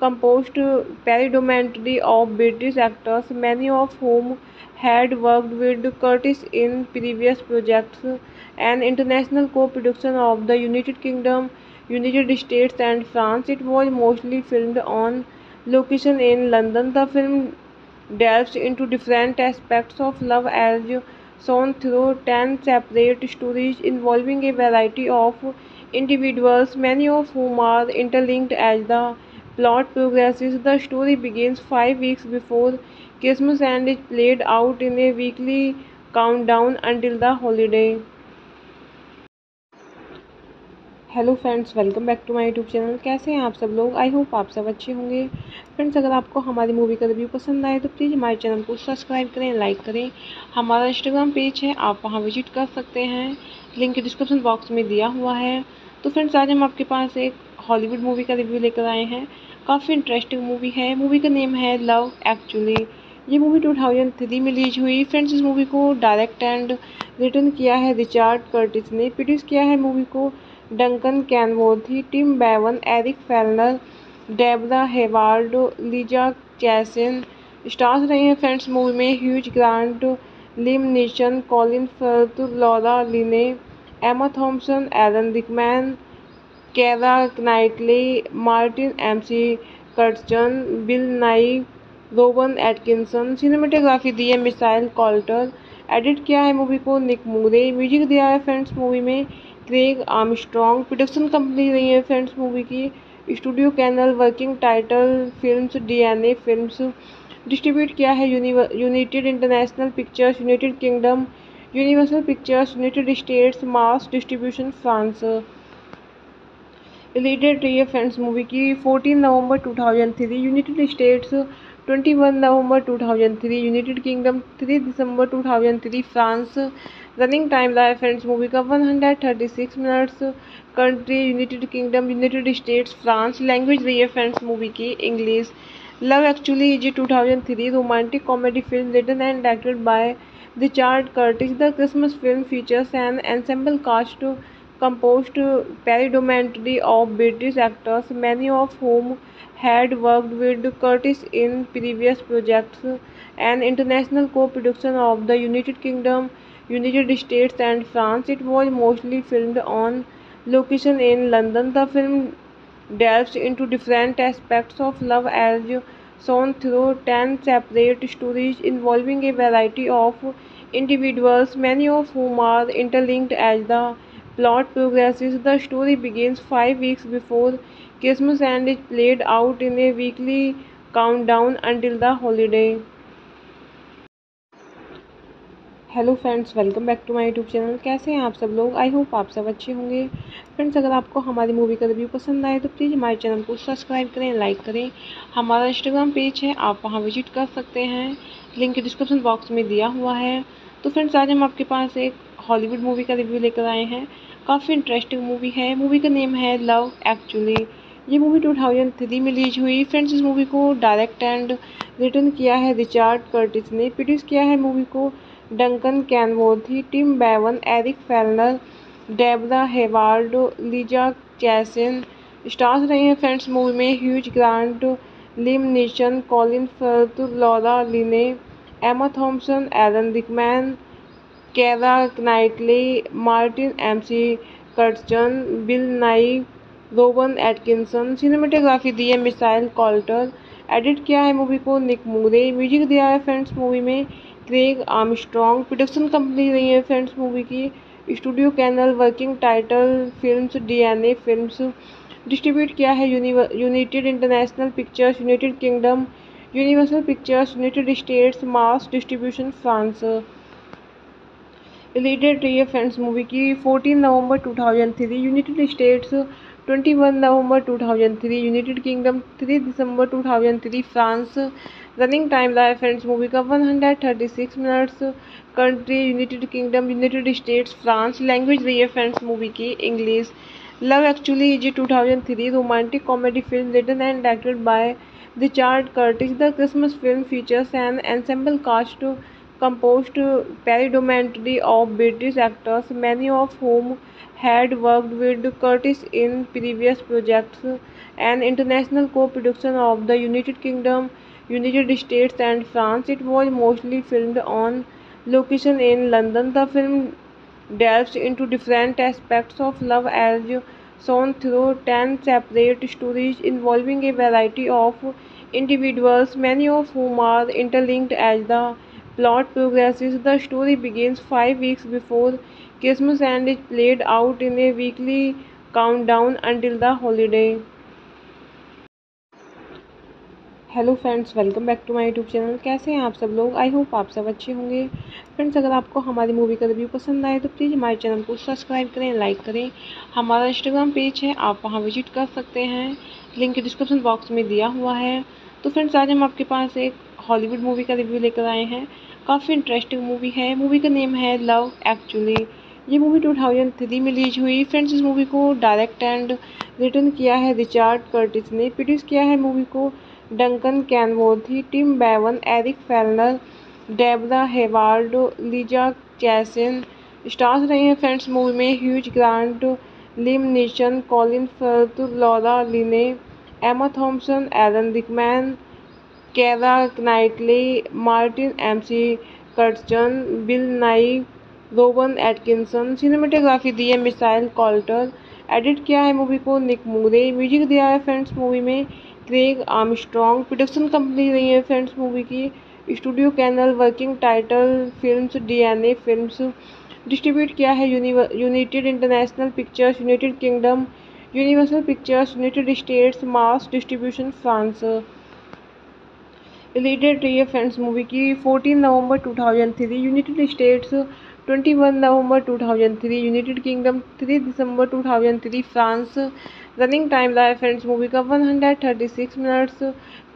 composed predominantly of British actors, many of whom had worked with Curtis in previous projects. An international co-production of the United Kingdom, United States and France, it was mostly filmed on location in London. The film delves into different aspects of love as shown through ten separate stories involving a variety of individuals, many of whom are interlinked. As the plot progresses, the story begins five weeks before Christmas and is played out in a weekly countdown until the holiday. Hello friends, welcome back to my YouTube channel. कैसे हैं आप सब लोग? I hope आप सब अच्छे होंगे। Friends, अगर आपको हमारी मूवी का रिव्यू पसंद आए तो प्लीज़ हमारे चैनल को सब्सक्राइब करें, लाइक करें। हमारा इंस्टाग्राम पेज है, आप वहां विजिट कर सकते हैं, लिंक डिस्क्रिप्शन बॉक्स में दिया हुआ है। तो फ्रेंड्स, आज हम आपके पास एक हॉलीवुड मूवी का रिव्यू लेकर आए हैं। काफ़ी इंटरेस्टिंग मूवी है। मूवी का नेम है लव एक्चुअली। ये मूवी दो हज़ार तीन में रिलीज हुई। फ्रेंड्स, इस मूवी को डायरेक्ट एंड रिटर्न किया है रिचर्ड कर्टिस ने। प्रोड्यूस किया है मूवी को डंकन कैनवर्थी, टिम बेवन, Eric Fellner, Debra Hayward, लीजा चैसिन stars रहे हैं। फ्रेंड्स, मूवी में Hugh Grant, Liam Neeson, Colin Firth, लॉरा लिने, एमा थॉम्पसन, Alan Rickman, केरा नाइटली, मार्टिन एम सी कर्टसन, बिल नाई, Rowan Atkinson. Cinematography दी है Michael Coulter. Edit किया है movie को निक मूरे। Music दिया है फ्रेंड्स मूवी में क्रेग आर्मस्ट्रॉन्ग। Production company रही है फ्रेंड्स मूवी की स्टूडियो कैनल। Working title films, डीएनए फिल्म्स। Distribute किया है United International Pictures, United Kingdom, Universal Pictures, United States, mass distribution France. Related रही है फ्रेंड्स मूवी की चौदह नवंबर दो हज़ार तीन, यूनाइटेड स्टेट्स इक्कीस नवंबर दो हज़ार तीन, यूनाइटेड किंगडम तीन दिसंबर दो हज़ार तीन, फ्रांस। रनिंग टाइम रहा है फ्रेंड्स मूवी का एक सौ छत्तीस minutes. Country United Kingdom, United States, France. Language रही है फ्रेंड्स मूवी की इंग्लिश। लव एक्चुअली इज दो हज़ार तीन romantic comedy film written and directed by रिचर्ड कर्टिस। The Christmas film features an ensemble cast composed predominantly of British actors, many of whom had worked with Curtis in previous projects. An international co-production of the United Kingdom, United States and France, it was mostly filmed on location in London. The film delves into different aspects of love as shown through ten separate stories involving a variety of individuals, many of whom are interlinked. As the plot progresses, the story begins five weeks before Christmas and is played out in a weekly countdown until the holiday. Hello friends, welcome back to my YouTube channel. कैसे हैं आप सब लोग? I hope आप सब अच्छे होंगे। Friends, अगर आपको हमारी मूवी का रिव्यू पसंद आए तो प्लीज़ हमारे चैनल को सब्सक्राइब करें, लाइक करें। हमारा इंस्टाग्राम पेज है, आप वहां विजिट कर सकते हैं, लिंक डिस्क्रिप्शन बॉक्स में दिया हुआ है। तो फ्रेंड्स, आज हम आपके पास एक हॉलीवुड मूवी का रिव्यू लेकर आए हैं। काफ़ी इंटरेस्टिंग मूवी है। मूवी का नेम है लव एक्चुअली। ये मूवी दो हज़ार तीन में रिलीज हुई। फ्रेंड्स, इस मूवी को डायरेक्ट एंड रिटर्न किया है रिचर्ड कर्टिस ने। प्रोड्यूस किया है मूवी को डंकन कैनवर्थी, टिम बेवन, Eric Fellner, Debra Hayward, लीजा चैसिन stars रहे हैं। फ्रेंड्स, मूवी में Hugh Grant, Liam Neeson, Colin Firth, लॉरा लिने, एमा थॉम्पसन, Alan Rickman, केरा नाइटली, मार्टिन एम सी कर्टसन, बिल नाई, Rowan Atkinson. Cinematography दी है Michael Coulter. Edit किया है movie को निक मूरे। Music दिया है फ्रेंड्स मूवी में क्रेग आर्मस्ट्रॉन्ग। Production company रही है फ्रेंड्स मूवी की स्टूडियो कैनल। Working title films, डीएनए फिल्म्स। Distribute किया है United International Pictures, United Kingdom, Universal Pictures, United States, mass distribution France. Related रही है फ्रेंड्स मूवी की चौदह नवंबर दो हज़ार तीन, यूनाइटेड स्टेट्स इक्कीस नवंबर दो हज़ार तीन, यूनाइटेड किंगडम तीन दिसंबर दो हज़ार तीन, फ्रांस। रनिंग टाइम रहा है फ्रेंड्स मूवी का एक सौ छत्तीस minutes. Country United Kingdom, United States, France. Language रही है फ्रेंड्स मूवी की इंग्लिश। लव एक्चुअली इज दो हज़ार तीन romantic comedy film written and directed by रिचर्ड कर्टिस। The Christmas film features an ensemble cast composed predominantly of British actors, many of whom had worked with Curtis in previous projects. An international co-production of the United Kingdom, United States and France. It was mostly filmed on location in London. The film delves into different aspects of love as shown through ten separate stories involving a variety of individuals, many of whom are interlinked as the plot progresses. The story begins five weeks before Christmas and is played out in a weekly countdown until the holiday. Hello friends, welcome back to my YouTube channel. कैसे हैं आप सब लोग? I hope आप सब अच्छे होंगे। Friends, अगर आपको हमारी मूवी का रिव्यू पसंद आए तो प्लीज़ हमारे चैनल को सब्सक्राइब करें, लाइक करें। हमारा इंस्टाग्राम पेज है, आप वहां विजिट कर सकते हैं, लिंक डिस्क्रिप्शन बॉक्स में दिया हुआ है। तो फ्रेंड्स, आज हम आपके पास एक हॉलीवुड मूवी का रिव्यू लेकर आए हैं। काफ़ी इंटरेस्टिंग मूवी है। मूवी का नेम है लव एक्चुअली। ये मूवी टू थाउजेंड थ्री में रिलीज हुई। फ्रेंड्स, इस मूवी को डायरेक्ट एंड रिटर्न किया है रिचर्ड कर्टिस ने। प्रोड्यूस किया है मूवी को डंकन कैनवर्थी, टिम बेवन, Eric Fellner, Debra Hayward, लीजा चैसिन stars रहे हैं। फ्रेंड्स, मूवी में Hugh Grant, Liam Neeson, Colin Firth, लॉरा लिने, एमा थॉम्पसन, Alan Rickman, केरा नाइटली, मार्टिन एम सी कर्टसन, बिल नाई, Rowan Atkinson. Cinematography दी है Michael Coulter. Edit किया है movie को निक मूरे। Music दिया है फ्रेंड्स मूवी में क्रेग आर्मस्ट्रॉन्ग। Production company रही है फ्रेंड्स मूवी की स्टूडियो कैनल। Working title films, डीएनए फिल्म्स। Distribute किया है United International Pictures, United Kingdom, Universal Pictures, United States, mass distribution France. Related रही है फ्रेंड्स मूवी की fourteen November two thousand three, United States twenty one November two thousand three, United Kingdom three December two thousand three, France. Running time रहा है friends movie का one hundred thirty six minutes.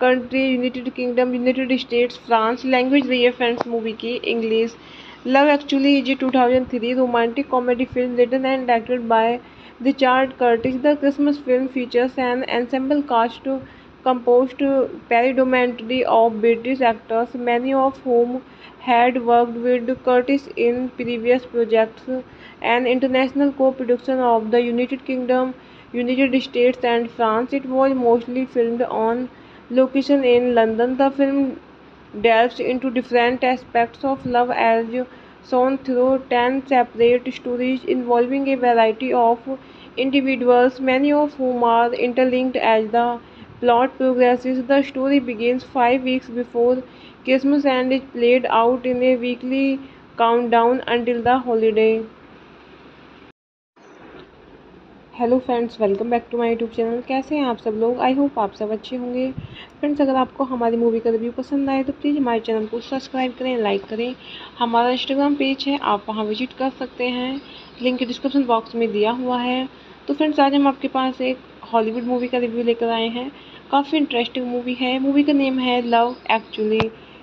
Country United Kingdom, United States, France. Language रही है friends movie की English. Love actually जी two thousand three romantic comedy film written and directed by रिचर्ड कर्टिस। The Christmas film features an ensemble cast composed predominantly of British actors, many of whom had worked with Curtis in previous projects. An international co-production of the United Kingdom, United States and France. It was mostly filmed on location in London. The film delves into different aspects of love as shown through ten separate stories involving a variety of individuals, many of whom are interlinked as the plot progresses. The story begins five weeks before Christmas and is played out in a weekly countdown until the holiday. Hello friends, welcome back to my YouTube channel. कैसे हैं आप सब लोग? I hope आप सब अच्छे होंगे। Friends, अगर आपको हमारी मूवी का रिव्यू पसंद आए तो प्लीज़ हमारे चैनल को सब्सक्राइब करें, लाइक करें। हमारा इंस्टाग्राम पेज है, आप वहां विजिट कर सकते हैं, लिंक डिस्क्रिप्शन बॉक्स में दिया हुआ है। तो फ्रेंड्स, आज हम आपके पास एक हॉलीवुड मूवी का रिव्यू लेकर आए हैं। काफ़ी इंटरेस्टिंग मूवी है। मूवी का नेम है लव एक्चुअली।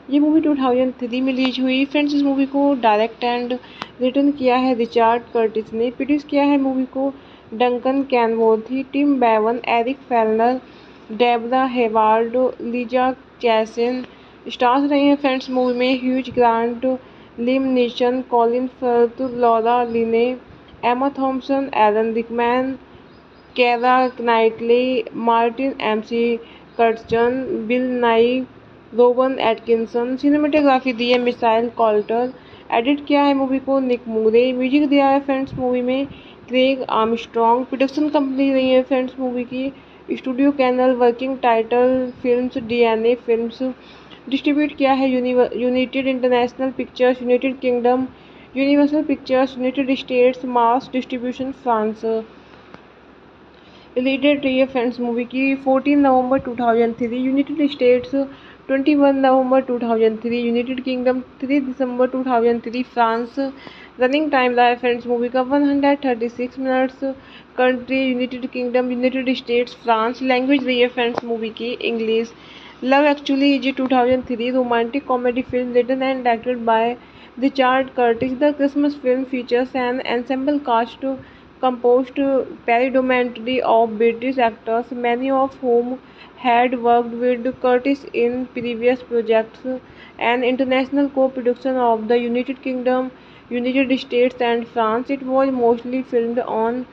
ये मूवी टू थाउजेंड थ्री में रिलीज हुई। फ्रेंड्स, इस मूवी को डायरेक्ट एंड रिटर्न किया है रिचर्ड कर्टिस ने। प्रोड्यूस किया है मूवी को डंकन कैनवर्थी, टिम बेवन, Eric Fellner, Debra Hayward, लीजा चैसिन stars रहे हैं। फ्रेंड्स, मूवी में Hugh Grant, Liam Neeson, Colin Firth, लॉरा लिने, एमा थॉम्पसन, Alan Rickman, केरा नाइटली, मार्टिन एम सी कर्टसन, बिल नाई, Rowan Atkinson. Cinematography दी है Michael Coulter. Edit किया है movie को निक मूरे। Music दिया है फ्रेंड्स मूवी में क्रेग आर्मस्ट्रॉन्ग। Production company रही है फ्रेंड्स मूवी की स्टूडियो कैनल। Working title films, डीएनए फिल्म्स। Distribute किया है United International Pictures, United Kingdom, Universal Pictures, United States, mass distribution France. Related रही है फ्रेंड्स मूवी की fourteen November two thousand three, United States twenty one November two thousand three, United Kingdom three December two thousand three, France. Running time रहा है friends movie का one hundred thirty six minutes. Country United Kingdom, United States, France. Language रही है friends movie की English. Love actually जी two thousand three romantic comedy film written and directed by रिचर्ड कर्टिस। The Christmas film features an ensemble cast composed predominantly of British actors, many of whom had worked with Curtis in previous projects. An international co-production of the United Kingdom, United States and France. It was mostly filmed on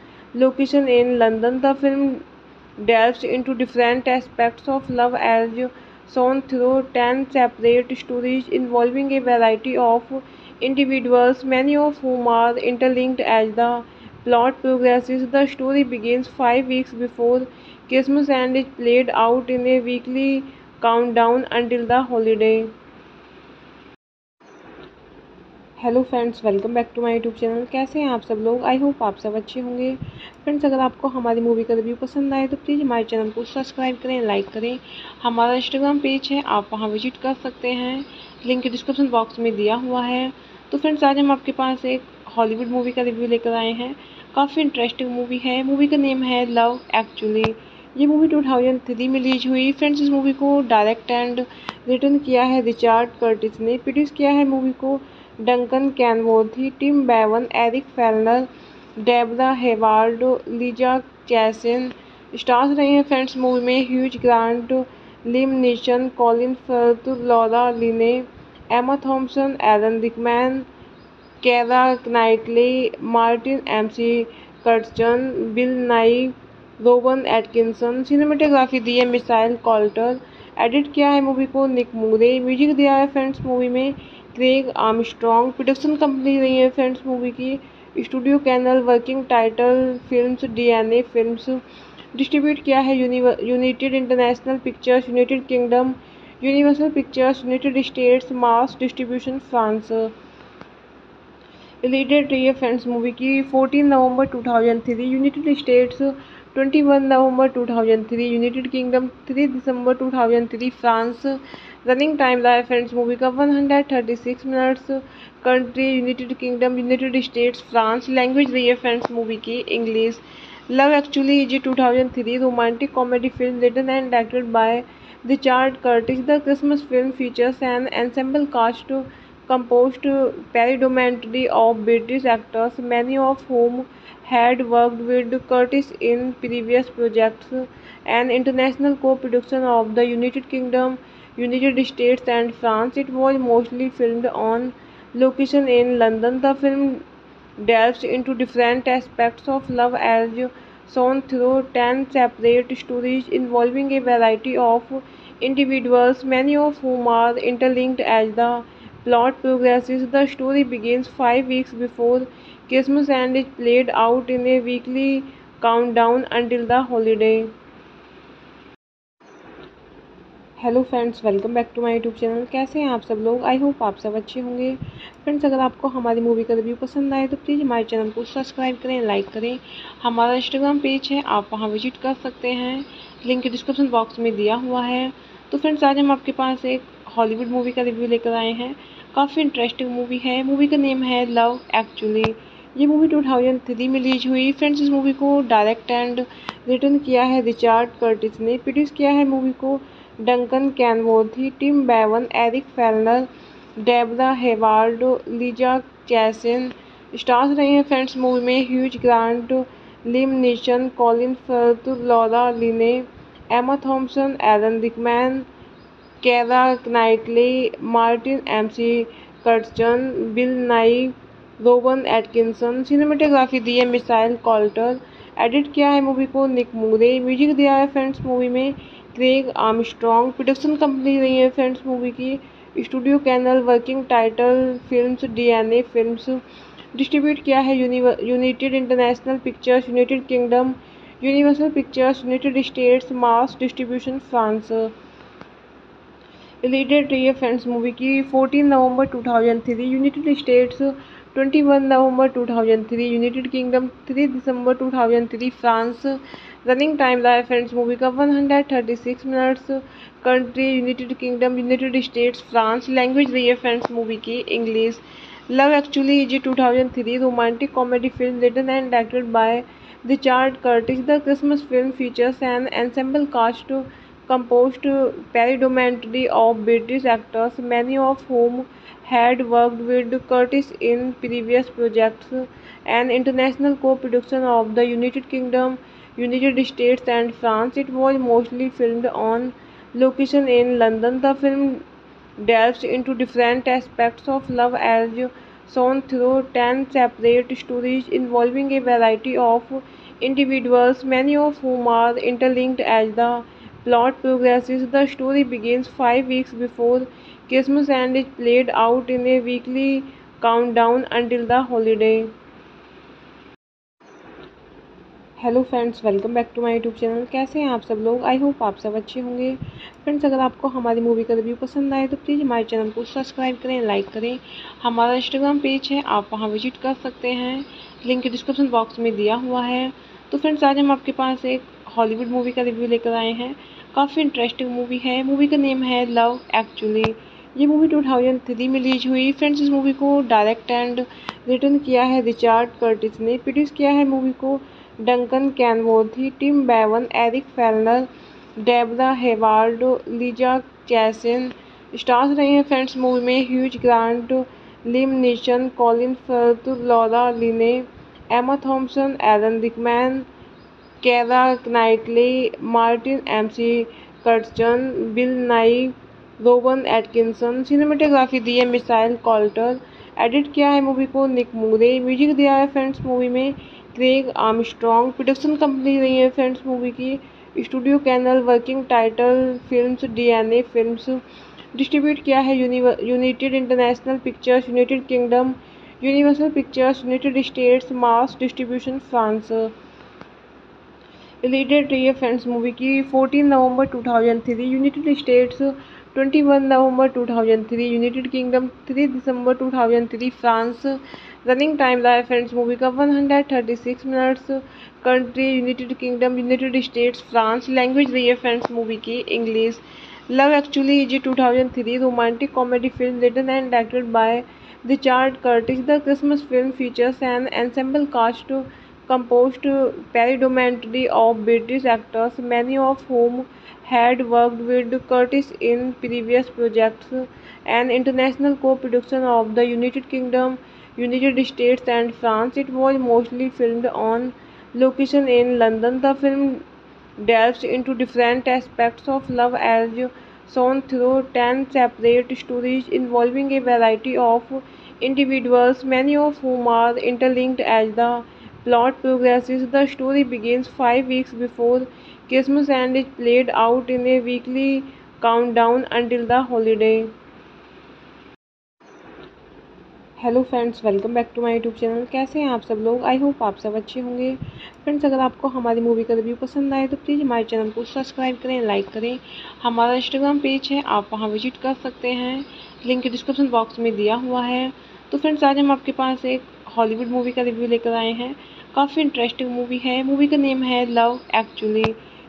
location in London. The film delves into different aspects of love as shown through ten separate stories involving a variety of individuals, many of whom are interlinked. As the plot progresses, the story begins five weeks before Christmas and is played out in a weekly countdown until the holiday. Hello friends, welcome back to my YouTube channel. कैसे हैं आप सब लोग? I hope आप सब अच्छे होंगे। Friends, अगर आपको हमारी मूवी का रिव्यू पसंद आए तो प्लीज़ हमारे चैनल को सब्सक्राइब करें, लाइक करें। हमारा इंस्टाग्राम पेज है, आप वहां विजिट कर सकते हैं, लिंक डिस्क्रिप्शन बॉक्स में दिया हुआ है। तो फ्रेंड्स, आज हम आपके पास एक हॉलीवुड मूवी का रिव्यू लेकर आए हैं। काफ़ी इंटरेस्टिंग मूवी है। मूवी का नेम है लव एक्चुअली। ये मूवी टू थाउजेंड थ्री में रिलीज हुई। फ्रेंड्स, इस मूवी को डायरेक्ट एंड रिटर्न किया है रिचर्ड कर्टिस ने। प्रोड्यूस किया है मूवी को डंकन कैनवर्थी, टिम बेवन, Eric Fellner, Debra Hayward, लीजा चैसिन stars रहे हैं। फ्रेंड्स, मूवी में Hugh Grant, Liam Neeson, Colin Firth, लॉरा लिने, एमा थॉम्पसन, Alan Rickman, केरा नाइटली, मार्टिन एम सी कर्टसन, बिल नाई, Rowan Atkinson. Cinematography दी है Michael Coulter. Edit किया है movie को निक मूरे। Music दिया है फ्रेंड्स मूवी में क्रेग आर्मस्ट्रॉन्ग। Production company रही है फ्रेंड्स मूवी की स्टूडियो कैनल। Working title films, डीएनए फिल्म्स। Distribute किया है United International Pictures, United Kingdom, Universal Pictures, United States. Mass distribution France. Related रही है फ्रेंड्स मूवी की fourteen November two thousand three, United States twenty one November two thousand three, United Kingdom three December two thousand three, France. Running time रहा है friends movie का one hundred thirty six minutes. Country United Kingdom, United States, France. Language रही है friends movie की English. Love actually जी two thousand three romantic comedy film written and directed by रिचर्ड कर्टिस। The Christmas film features an ensemble cast composed predominantly of British actors, many of whom had worked with Curtis in previous projects. An international co-production of the United Kingdom, United States and France, it was mostly filmed on location in London. The film delves into different aspects of love as shown through ten separate stories involving a variety of individuals, many of whom are interlinked. As the plot progresses, the story begins five weeks before Christmas and is played out in a weekly countdown until the holiday. Hello friends, welcome back to my YouTube channel. कैसे हैं आप सब लोग? I hope आप सब अच्छे होंगे। Friends, अगर आपको हमारी मूवी का रिव्यू पसंद आए तो प्लीज़ हमारे चैनल को सब्सक्राइब करें, लाइक करें। हमारा इंस्टाग्राम पेज है, आप वहां विजिट कर सकते हैं, लिंक डिस्क्रिप्शन बॉक्स में दिया हुआ है। तो फ्रेंड्स, आज हम आपके पास एक हॉलीवुड मूवी का रिव्यू लेकर आए हैं। काफ़ी इंटरेस्टिंग मूवी है। मूवी का नेम है लव एक्चुअली। ये मूवी टू थाउजेंड थ्री में रिलीज हुई। फ्रेंड्स, इस मूवी को डायरेक्ट एंड रिटर्न किया है रिचर्ड कर्टिस ने। प्रोड्यूस किया है मूवी को डंकन कैनवर्थी, टिम बेवन, Eric Fellner, Debra Hayward, लीजा चैसिन stars रहे हैं। फ्रेंड्स, मूवी में Hugh Grant, Liam Neeson, Colin Firth, लॉरा लिने, एमा थॉम्पसन, Alan Rickman, केरा नाइटली, मार्टिन एम सी कर्टसन, बिल नाई, Rowan Atkinson. Cinematography दी है Michael Coulter. Edit किया है movie को निक मूरे। Music दिया है फ्रेंड्स मूवी में क्रेग आर्मस्ट्रॉन्ग। Production company रही है फ्रेंड्स मूवी की स्टूडियो कैनल। Working title films, डीएनए फिल्म्स। Distribute किया है United International Pictures, United Kingdom, Universal Pictures, United States. Mass distribution France. Related रही है फ्रेंड्स मूवी की fourteen November two thousand three, United States twenty one November two thousand three, United Kingdom three December two thousand three, France. Running time रहा है friends movie का one hundred thirty six minutes. Country United Kingdom, United States, France. Language रही है friends movie की English. Love actually जी two thousand three romantic comedy film written and directed by रिचर्ड कर्टिस। The Christmas film features an ensemble cast composed predominantly of British actors, many of whom had worked with Curtis in previous projects. An international co-production of the United Kingdom, United States and France, it was mostly filmed on location in London. The film delves into different aspects of love as shown through ten separate stories involving a variety of individuals, many of whom are interlinked. As the plot progresses. The story begins five weeks before Christmas and is played out in a weekly countdown until the holiday. Hello friends, welcome back to my YouTube channel. कैसे हैं आप सब लोग? I hope आप सब अच्छे होंगे। Friends, अगर आपको हमारी मूवी का रिव्यू पसंद आए तो प्लीज़ हमारे चैनल को सब्सक्राइब करें, लाइक करें। हमारा इंस्टाग्राम पेज है, आप वहां विजिट कर सकते हैं, लिंक डिस्क्रिप्शन बॉक्स में दिया हुआ है। तो फ्रेंड्स, आज हम आपके पास एक हॉलीवुड मूवी का रिव्यू लेकर आए हैं। काफ़ी इंटरेस्टिंग मूवी है। मूवी का नेम है लव एक्चुअली। ये मूवी टू थाउजेंड थ्री में रिलीज हुई। फ्रेंड्स, इस मूवी को डायरेक्ट एंड रिटर्न किया है रिचर्ड कर्टिस ने। प्रोड्यूस किया है मूवी को डंकन कैनवर्थी, टिम बेवन, Eric Fellner, Debra Hayward, लीजा चैसिन। Stars रहे हैं फ्रेंड्स मूवी में Hugh Grant, Liam Neeson, Colin Firth, लॉरा लिने, एमा थॉम्पसन, Alan Rickman, केरा नाइटली, मार्टिन एम सी कर्टसन, बिल नाई, Rowan Atkinson. Cinematography दी है Michael Coulter. Edit किया है movie को निक मूरे। Music दिया है फ्रेंड्स मूवी में क्रेग आर्मस्ट्रॉन्ग। Production company रही है फ्रेंड्स मूवी की स्टूडियो कैनल। Working title films, डीएनए फिल्म्स। Distribute किया है United International Pictures, United Kingdom, Universal Pictures, United States. Mass distribution France. Related रही है फ्रेंड्स मूवी की fourteen November two thousand three, United States twenty one November two thousand three, United Kingdom three December two thousand three, France. Running time रहा है friends movie का one hundred thirty six minutes. Country United Kingdom, United States, France. Language रही है friends movie की English. Love actually जी two thousand three romantic comedy film written and directed by रिचर्ड कर्टिस। The Christmas film features an ensemble cast composed predominantly of British actors, many of whom had worked with Curtis in previous projects. An international co-production of the United Kingdom, United States and France, it was mostly filmed on location in London. The film delves into different aspects of love as shown through ten separate stories involving a variety of individuals, many of whom are interlinked as the plot progresses. The story begins five weeks before Christmas and is played out in a weekly countdown until the holiday. Hello friends, welcome back to my YouTube channel. कैसे हैं आप सब लोग? I hope आप सब अच्छे होंगे। Friends, अगर आपको हमारी मूवी का रिव्यू पसंद आए तो प्लीज़ हमारे चैनल को सब्सक्राइब करें, लाइक करें। हमारा इंस्टाग्राम पेज है, आप वहाँ विजिट कर सकते हैं, लिंक डिस्क्रिप्शन बॉक्स में दिया हुआ है। तो फ्रेंड्स, आज हम आपके पास एक हॉलीवुड मूवी का रिव्यू लेकर आए हैं। काफ़ी इंटरेस्टिंग मूवी है। मूवी का नेम है लव एक्चुअली।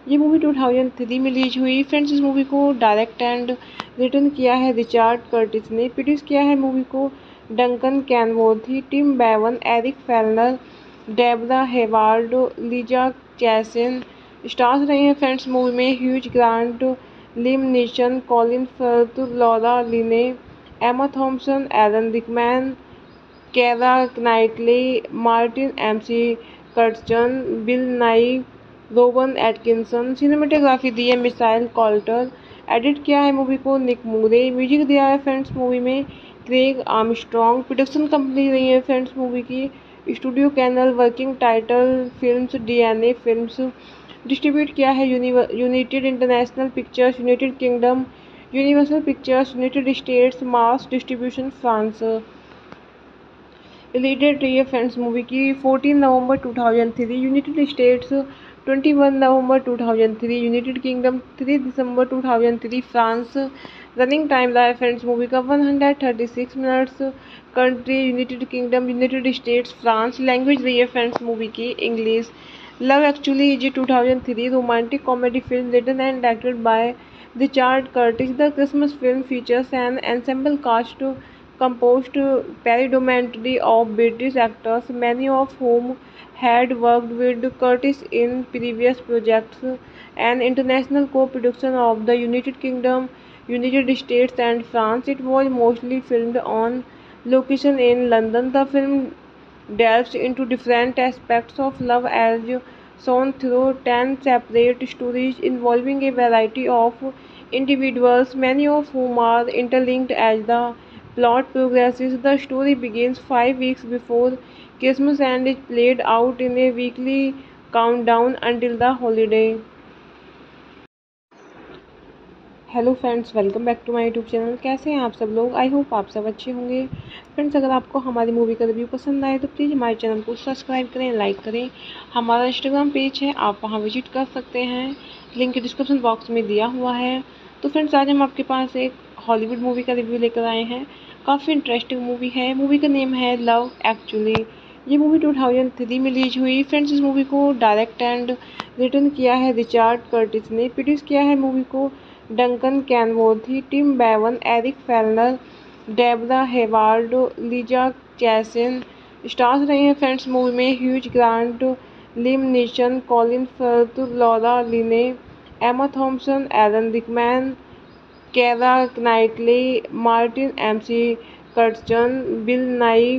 ये मूवी टू थाउजेंड थ्री में रिलीज हुई। फ्रेंड्स, इस मूवी को डायरेक्ट एंड रिटर्न किया है रिचर्ड कर्टिस ने। प्रोड्यूस किया है मूवी को डंकन कैनवर्थी, टिम बेवन, Eric Fellner, Debra Hayward, लीजा चैसिन। Stars रहे हैं फ्रेंड्स मूवी में Hugh Grant, Liam Neeson, Colin Firth, लॉरा लिने, एमा थॉम्पसन, Alan Rickman, केरा नाइटली, मार्टिन एम सी कर्टसन, बिल नाई, Rowan Atkinson. Cinematography दी है Michael Coulter. Edit किया है movie को निक मूरे। Music दिया है फ्रेंड्स मूवी में क्रेग आर्मस्ट्रॉन्ग। Production company रही है फ्रेंड्स मूवी की स्टूडियो कैनल। Working title films, डीएनए फिल्म्स। Distribute किया है United International Pictures, United Kingdom, Universal Pictures, United States. Mass distribution France. Related रही है फ्रेंड्स मूवी की fourteen November two thousand three, United States twenty one November two thousand three, United Kingdom three December two thousand three, France. Running time रहा है friends movie का one hundred thirty six minutes. Country United Kingdom, United States, France. Language रही है friends movie की English. Love actually जी two thousand three romantic comedy film written and directed by रिचर्ड कर्टिस। The Christmas film features an ensemble cast composed predominantly of British actors, many of whom had worked with Curtis in previous projects. An international co-production of the United Kingdom, United States and France, it was mostly filmed on location in London. The film delves into different aspects of love as shown through ten separate stories involving a variety of individuals, many of whom are interlinked as the plot progresses. The story begins five weeks before Christmas and is played out in a weekly countdown until the holiday. Hello friends, welcome back to my YouTube channel. कैसे हैं आप सब लोग? I hope आप सब अच्छे होंगे। Friends, अगर आपको हमारी मूवी का रिव्यू पसंद आए तो प्लीज़ हमारे चैनल को सब्सक्राइब करें, लाइक करें। हमारा इंस्टाग्राम पेज है, आप वहां विजिट कर सकते हैं, लिंक डिस्क्रिप्शन बॉक्स में दिया हुआ है। तो फ्रेंड्स, आज हम आपके पास एक हॉलीवुड मूवी का रिव्यू लेकर आए हैं। काफ़ी इंटरेस्टिंग मूवी है। मूवी का नेम है लव एक्चुअली। ये मूवी टू थाउजेंड थ्री में रिलीज हुई। फ्रेंड्स, इस मूवी को डायरेक्ट एंड रिटर्न किया है रिचर्ड कर्टिस ने। प्रोड्यूस किया है मूवी को डंकन कैनवर्थी, टिम बेवन, Eric Fellner, Debra Hayward, लीजा चैसिन stars रहे हैं। फ्रेंड्स, मूवी में Hugh Grant, Liam Neeson, Colin Firth, लॉरा लिने, Emma Thompson, Alan Rickman, केरा नाइटली, मार्टिन एम सी कर्टसन, बिल नाई,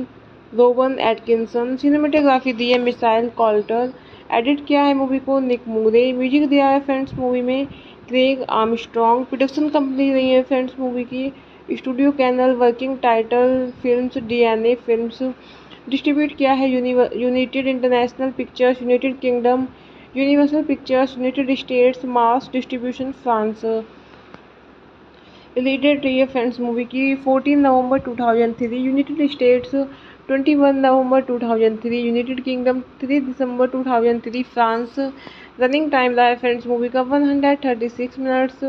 Rowan Atkinson. Cinematography दी है Michael Coulter. Edit किया है movie को निक मूरे। Music दिया है फ्रेंड्स मूवी में क्रेग आर्मस्ट्रॉन्ग। Production company रही है फ्रेंड्स मूवी की स्टूडियो कैनल। Working title films, डीएनए फिल्म्स। Distribute किया है United International Pictures, United Kingdom, Universal Pictures, United States. Mass distribution France. Related रही है फ्रेंड्स मूवी की चौदह नवंबर दो हज़ार तीन, यूनाइटेड स्टेट्स इक्कीस नवंबर दो हज़ार तीन, यूनाइटेड किंगडम तीन दिसंबर दो हज़ार तीन, फ्रांस। रनिंग टाइम रहा है फ्रेंड्स मूवी का एक सौ छत्तीस minutes.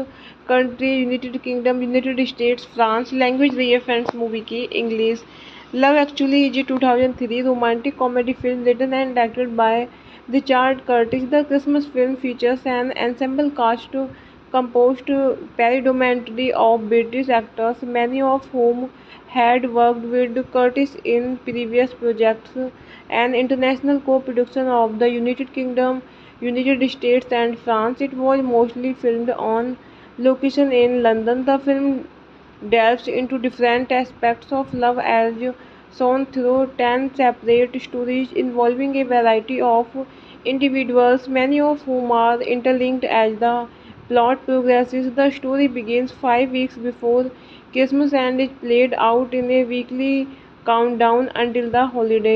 Country United Kingdom, United States, France. Language रही है फ्रेंड्स मूवी की इंग्लिश। लव एक्चुअली जी दो हज़ार तीन romantic comedy film written and directed by रिचर्ड कर्टिस। The Christmas film features an ensemble cast composed predominantly of British actors, many of whom had worked with Curtis in previous projects. An international co-production of the United Kingdom, United States and France, it was mostly filmed on location in London. The film delves into different aspects of love as shown through ten separate stories involving a variety of individuals, many of whom are interlinked as the plot progresses. The story begins five weeks before Christmas and is played out in a weekly countdown until the holiday.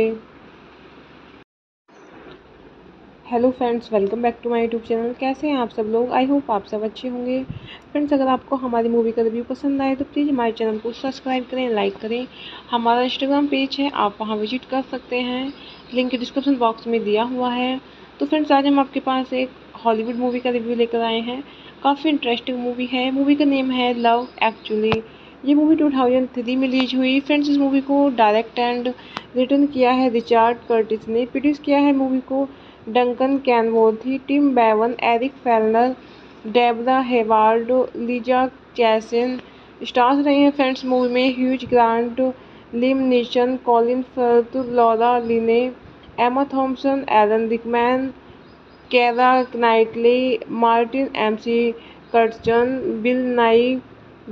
Hello friends, welcome back to my YouTube channel. कैसे हैं आप सब लोग? I hope आप सब अच्छे होंगे। Friends, अगर आपको हमारी मूवी का रिव्यू पसंद आए तो प्लीज़ हमारे चैनल को सब्सक्राइब करें, लाइक करें। हमारा इंस्टाग्राम पेज है, आप वहां विजिट कर सकते हैं, लिंक डिस्क्रिप्शन बॉक्स में दिया हुआ है। तो फ्रेंड्स, आज हम आपके पास एक हॉलीवुड मूवी का रिव्यू लेकर आए हैं। काफ़ी इंटरेस्टिंग मूवी है। मूवी का नेम है लव एक्चुअली। ये मूवी दो हज़ार तीन में रिलीज हुई। फ्रेंड्स, इस मूवी को डायरेक्ट एंड रिटर्न किया है रिचर्ड कर्टिस ने। प्रोड्यूस किया है मूवी को डंकन कैनवर्थी, टिम बेवन, Eric Fellner, Debra Hayward, लीजा चैसिन stars रहे हैं। फ्रेंड्स, मूवी में Hugh Grant, Liam Neeson, Colin Firth, लॉरा लिने, Emma Thompson, Alan Rickman, केरा नाइटली, मार्टिन एम सी कर्टसन, बिल नाई,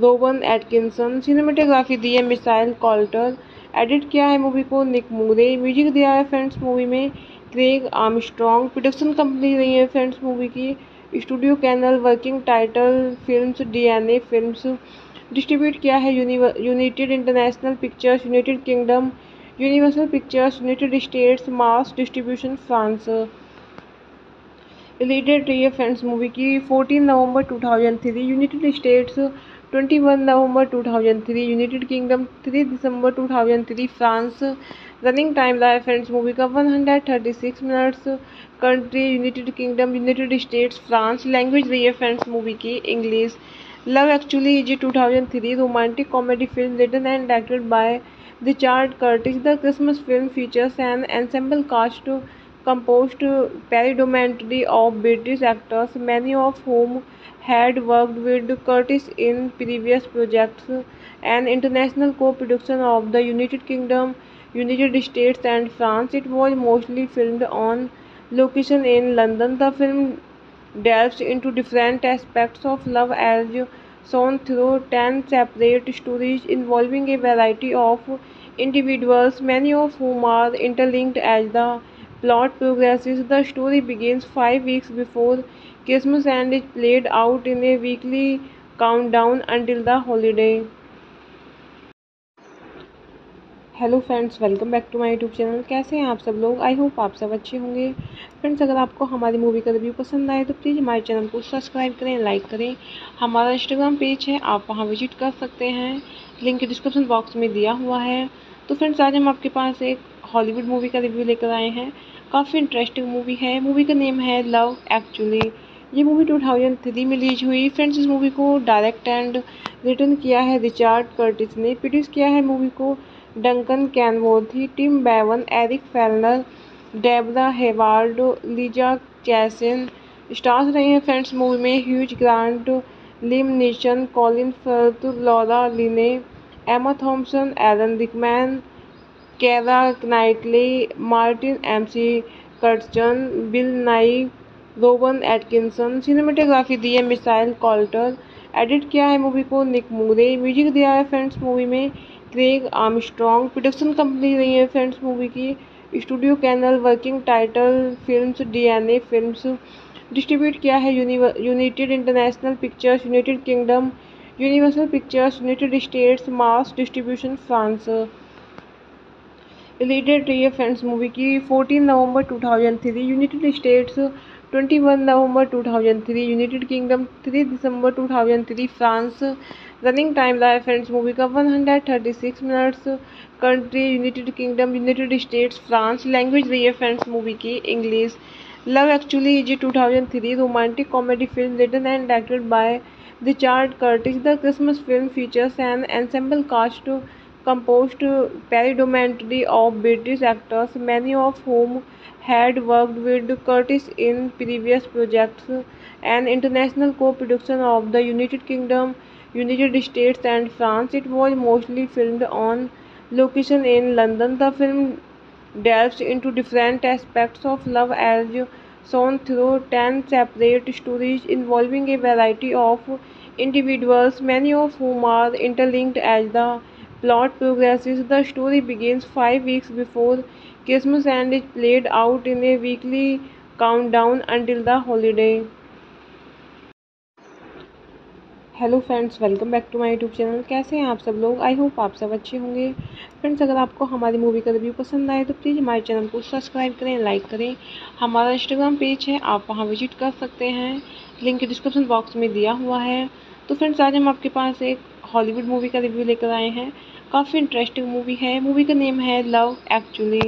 Rowan Atkinson. Cinematography दी है Michael Coulter. Edit किया है movie को निक मूरे। Music दिया है फ्रेंड्स मूवी में क्रेग आर्मस्ट्रॉन्ग। Production company रही है फ्रेंड्स मूवी की स्टूडियो कैनल। Working title films, डीएनए फिल्म्स। Distribute किया है United International Pictures, United Kingdom, Universal Pictures, United States. Mass distribution France. Related रही है फ्रेंड्स मूवी की चौदह नवंबर दो हज़ार तीन, यूनाइटेड स्टेट्स इक्कीस नवंबर दो हज़ार तीन, यूनाइटेड किंगडम तीन दिसंबर दो हज़ार तीन, फ्रांस। रनिंग टाइम रहा है फ्रेंड्स मूवी का एक सौ छत्तीस minutes. Country United Kingdom, United States, France. Language रही है फ्रेंड्स मूवी की इंग्लिश। लव एक्चुअली जी दो हज़ार तीन romantic comedy film written and directed by रिचर्ड कर्टिस। The Christmas film features an ensemble cast composed predominantly of British actors, many of whom had worked with Curtis in previous projects. An international co-production of the United Kingdom, United States and France, it was mostly filmed on location in London. The film delves into different aspects of love as shown through ten separate stories involving a variety of individuals, many of whom are interlinked as the plot progresses. The story begins five weeks before Christmas and is played out in a weekly countdown until the holiday. Hello friends, welcome back to my YouTube channel. कैसे हैं आप सब लोग? I hope आप सब अच्छे होंगे। Friends, अगर आपको हमारी मूवी का रिव्यू पसंद आए तो प्लीज़ हमारे चैनल को सब्सक्राइब करें, लाइक करें। हमारा इंस्टाग्राम पेज है, आप वहां विजिट कर सकते हैं, लिंक डिस्क्रिप्शन बॉक्स में दिया हुआ है। तो फ्रेंड्स, आज हम आपके पास एक हॉलीवुड मूवी का रिव्यू लेकर आए हैं। काफ़ी इंटरेस्टिंग मूवी है। मूवी का नेम है लव एक्चुअली। ये मूवी टू थाउजेंड थ्री में रिलीज हुई। फ्रेंड्स, इस मूवी को डायरेक्ट एंड रिटर्न किया है रिचर्ड कर्टिस ने। प्रोड्यूस किया है मूवी को डंकन कैनवर्थी, टिम बेवन, Eric Fellner, Debra Hayward, लीजा चैसिन stars रहे हैं। फ्रेंड्स, मूवी में Hugh Grant, Liam Neeson, Colin Firth, लॉरा लिने, एमा थॉम्पसन, Alan Rickman, केरा नाइटली, मार्टिन एम सी कर्टसन, बिल नाई, Rowan Atkinson. Cinematography दी है Michael Coulter. Edit किया है movie को निक मूरे। Music दिया है फ्रेंड्स मूवी में क्रेग आर्मस्ट्रॉन्ग। Production company रही है फ्रेंड्स मूवी की स्टूडियो कैनल। Working title films, डीएनए फिल्म्स। Distribute किया है United International Pictures, United Kingdom, Universal Pictures, United States. Mass distribution France. Related रही है फ्रेंड्स मूवी की चौदह नवंबर दो हज़ार तीन, यूनाइटेड स्टेट्स इक्कीस नवंबर दो हज़ार तीन, यूनाइटेड किंगडम तीन दिसंबर दो हज़ार तीन, फ्रांस। रनिंग टाइम रहा है फ्रेंड्स मूवी का एक सौ छत्तीस minutes. Country United Kingdom, United States, France. Language रही है फ्रेंड्स मूवी की इंग्लिश। लव एक्चुअली जी दो हज़ार तीन romantic comedy film written and directed by रिचर्ड कर्टिस। The Christmas film features an ensemble cast composed predominantly of British actors, many of whom had worked with Curtis in previous projects, and international co-production of the United Kingdom, United States, and France. It was mostly filmed on location in London. The film delves into different aspects of love as shown through ten separate stories involving a variety of individuals, many of whom are interlinked as the plot progresses. The story begins five weeks before Christmas and is played out in a weekly countdown until the holiday. Hello friends, welcome back to my YouTube channel. कैसे हैं आप सब लोग? I hope आप सब अच्छे होंगे। Friends, अगर आपको हमारी मूवी का रिव्यू पसंद आए तो प्लीज़ हमारे चैनल को सब्सक्राइब करें, लाइक करें। हमारा इंस्टाग्राम पेज है, आप वहां विजिट कर सकते हैं, लिंक डिस्क्रिप्शन बॉक्स में दिया हुआ है। तो फ्रेंड्स, आज हम आपके पास एक हॉलीवुड मूवी का रिव्यू लेकर आए हैं। काफ़ी इंटरेस्टिंग मूवी है। मूवी का नेम है लव एक्चुअली।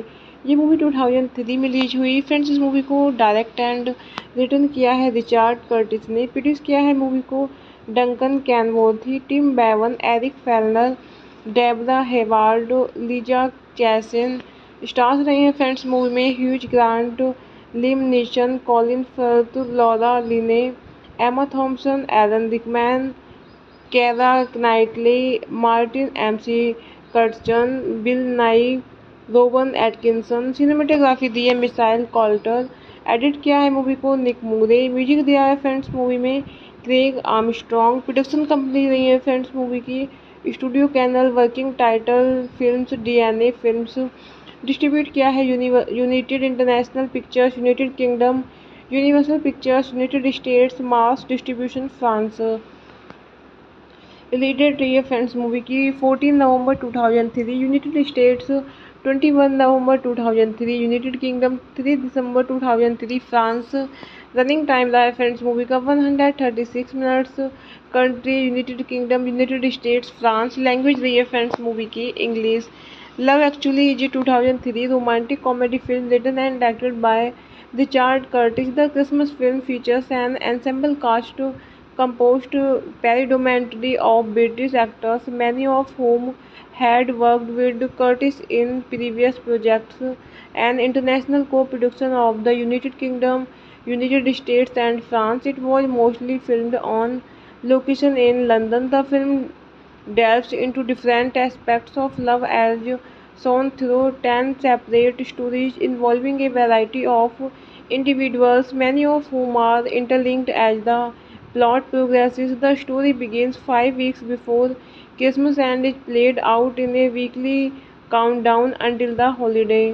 ये मूवी दो हज़ार तीन में रिलीज हुई। फ्रेंड्स, इस मूवी को डायरेक्ट एंड रिटर्न किया है रिचर्ड कर्टिस ने। प्रोड्यूस किया है मूवी को डंकन कैनवर्थी, टिम बेवन, Eric Fellner, Debra Hayward, लीजा चैसिन stars रहे हैं। फ्रेंड्स, मूवी में Hugh Grant, Liam Neeson, Colin Firth, लॉरा लिने, एमा थॉम्पसन, Alan Rickman, केरा नाइटली, मार्टिन एम सी कर्टसन, बिल नाई, Rowan Atkinson. Cinematography दी है Michael Coulter. Edit किया है movie को निक मूरे। Music दिया है फ्रेंड्स मूवी में क्रेग आर्मस्ट्रॉन्ग। Production company रही है फ्रेंड्स मूवी की स्टूडियो कैनल। Working title films, डीएनए फिल्म्स। Distribute किया है United International Pictures, United Kingdom, Universal Pictures, United States. Mass distribution France. Related रही है फ्रेंड्स मूवी की चौदह नवंबर दो हज़ार तीन, यूनाइटेड स्टेट्स इक्कीस नवंबर दो हज़ार तीन, यूनाइटेड किंगडम तीन दिसंबर दो हज़ार तीन, फ्रांस। रनिंग टाइम रहा है फ्रेंड्स मूवी का एक सौ छत्तीस minutes. Country United Kingdom, United States, France. Language रही है फ्रेंड्स मूवी की इंग्लिश। लव एक्चुअली जी दो हज़ार तीन romantic comedy film written and directed by रिचर्ड कर्टिस। The Christmas film features an ensemble cast composed predominantly of British actors, many of whom had worked with Curtis in previous projects, and international co-production of the United Kingdom, United States, and France. It was mostly filmed on location in London. The film delves into different aspects of love as shown through ten separate stories involving a variety of individuals, many of whom are interlinked as the plot progresses. The story begins five weeks before Christmas and is played out in a weekly countdown until the holiday.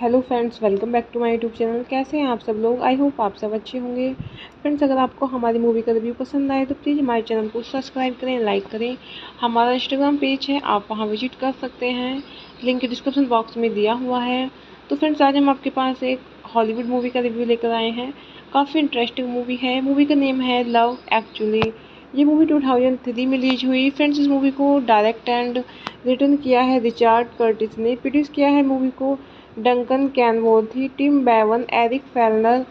Hello friends, welcome back to my YouTube channel. कैसे हैं आप सब लोग? I hope आप सब अच्छे होंगे। Friends, अगर आपको हमारी मूवी का रिव्यू पसंद आए तो प्लीज़ हमारे चैनल को सब्सक्राइब करें, लाइक करें। हमारा इंस्टाग्राम पेज है, आप वहां विजिट कर सकते हैं, लिंक डिस्क्रिप्शन बॉक्स में दिया हुआ है। तो फ्रेंड्स, आज हम आपके पास एक हॉलीवुड मूवी का रिव्यू लेकर आए हैं। काफ़ी इंटरेस्टिंग मूवी है। मूवी का नेम है लव एक्चुअली। ये मूवी टू थाउजेंड थ्री में रिलीज हुई। फ्रेंड्स, इस मूवी को डायरेक्ट एंड रिटर्न किया है रिचर्ड कर्टिस ने। प्रोड्यूस किया है मूवी को डंकन कैनवर्थी, टिम बेवन, Eric Fellner,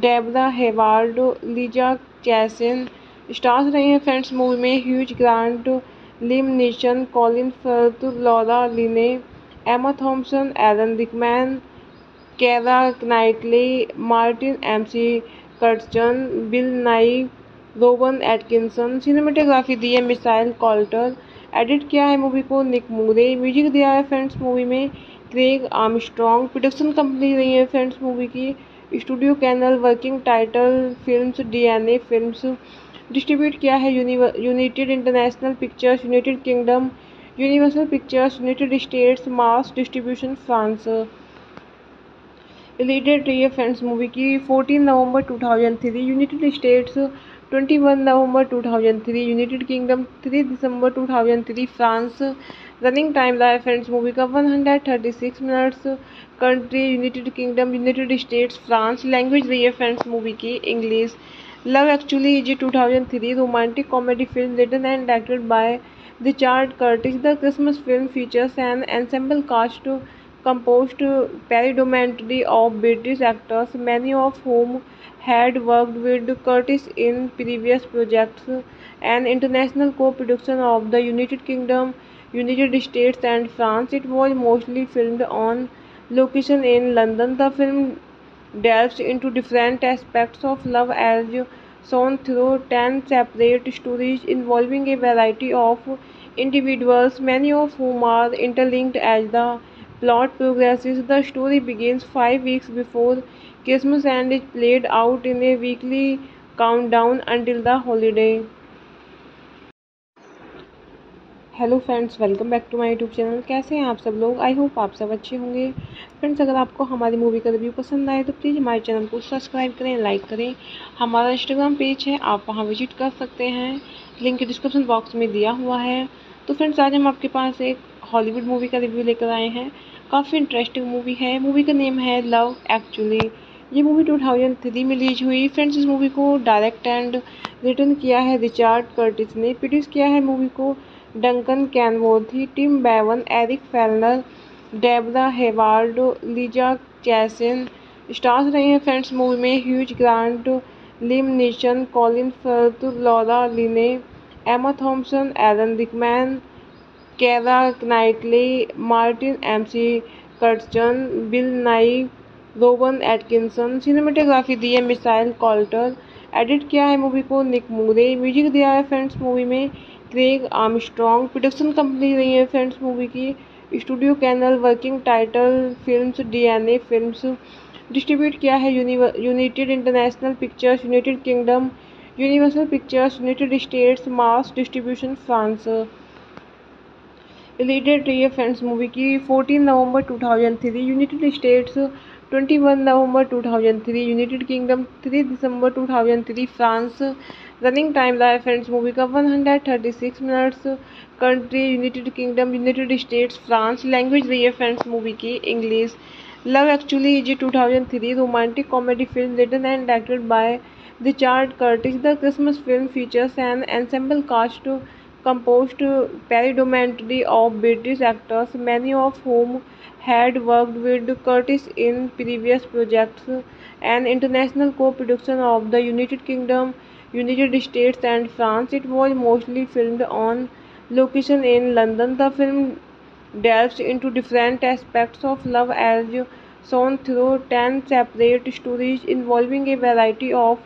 Debra Hayward, लीजा चैसिन stars रहे हैं। फ्रेंड्स, मूवी में Hugh Grant, Liam Neeson, Colin Firth, लॉरा लिने, एमा थॉम्पसन, Alan Rickman, केरा नाइटली, मार्टिन एम सी कर्टसन, बिल नाई, Rowan Atkinson. Cinematography दी है Michael Coulter. Edit किया है movie को निक मूरे। Music दिया है फ्रेंड्स मूवी में क्रेग आर्मस्ट्रॉन्ग। Production company रही है फ्रेंड्स मूवी की स्टूडियो कैनल। Working title films, डीएनए फिल्म्स। Distribute किया है United International Pictures, United Kingdom, Universal Pictures, United States. Mass distribution France. Related रही है फ्रेंड्स मूवी की चौदह नवंबर दो हज़ार तीन, यूनाइटेड स्टेट्स इक्कीस नवंबर दो हज़ार तीन, यूनाइटेड किंगडम तीन दिसंबर दो हज़ार तीन, फ्रांस। रनिंग टाइम रहा है फ्रेंड्स मूवी का एक सौ छत्तीस minutes. Country United Kingdom, United States, France. Language रही है फ्रेंड्स मूवी की इंग्लिश। लव एक्चुअली जी दो हज़ार तीन romantic comedy film written and directed by रिचर्ड कर्टिस। The Christmas film features an ensemble cast composed predominantly of British actors, many of whom had worked with Curtis in previous projects. An international co-production of the United Kingdom, United States and France, it was mostly filmed on location in London. The film delves into different aspects of love as shown through ten separate stories involving a variety of individuals, many of whom are interlinked as the plot progresses. The story begins five weeks before Christmas and is played out in a weekly countdown until the holiday. Hello friends, welcome back to my YouTube channel. कैसे हैं आप सब लोग? I hope आप सब अच्छे होंगे। Friends, अगर आपको हमारी मूवी का रिव्यू पसंद आए तो प्लीज़ हमारे चैनल को सब्सक्राइब करें, लाइक करें। हमारा इंस्टाग्राम पेज है, आप वहां विजिट कर सकते हैं, लिंक डिस्क्रिप्शन बॉक्स में दिया हुआ है। तो फ्रेंड्स, आज हम आपके पास एक हॉलीवुड मूवी का रिव्यू लेकर आए हैं। काफ़ी इंटरेस्टिंग मूवी है। मूवी का नेम है लव एक्चुअली। ये मूवी दो हज़ार तीन में रिलीज हुई। फ्रेंड्स, इस मूवी को डायरेक्ट एंड रिटर्न किया है रिचर्ड कर्टिस ने। प्रोड्यूस किया है मूवी को डंकन कैनवर्थी, टिम बेवन, Eric Fellner, Debra Hayward, लीजा चैसिन stars रहे हैं। फ्रेंड्स, मूवी में Hugh Grant, Liam Neeson, Colin Firth, लॉरा लिने, एमा थॉम्पसन, Alan Rickman, केरा नाइटली, मार्टिन एम सी कर्टसन, बिल नाई, Rowan Atkinson. Cinematography दी है Michael Coulter. Edit किया है movie को निक मूरे। Music दिया है फ्रेंड्स मूवी में क्रेग आर्मस्ट्रॉन्ग। Production company रही है फ्रेंड्स मूवी की स्टूडियो कैनल। Working title films, डीएनए फिल्म्स। Distribute किया है United International Pictures, United Kingdom, Universal Pictures, United States. Mass distribution France. Related रही है फ्रेंड्स मूवी की चौदह नवंबर दो हज़ार तीन, यूनाइटेड स्टेट्स इक्कीस नवंबर दो हज़ार तीन, यूनाइटेड किंगडम तीन दिसंबर दो हज़ार तीन, फ्रांस। रनिंग टाइम रहा है फ्रेंड्स मूवी का एक सौ छत्तीस minutes. Country United Kingdom, United States, France. Language रही है फ्रेंड्स मूवी की इंग्लिश। लव एक्चुअली जी दो हज़ार तीन romantic comedy film written and directed by रिचर्ड कर्टिस। The Christmas film features an ensemble cast composed predominantly of British actors, many of whom had worked with Curtis in previous projects. An international co-production of the United Kingdom, United States and France, it was mostly filmed on location in London. The film delves into different aspects of love as shown through ten separate stories involving a variety of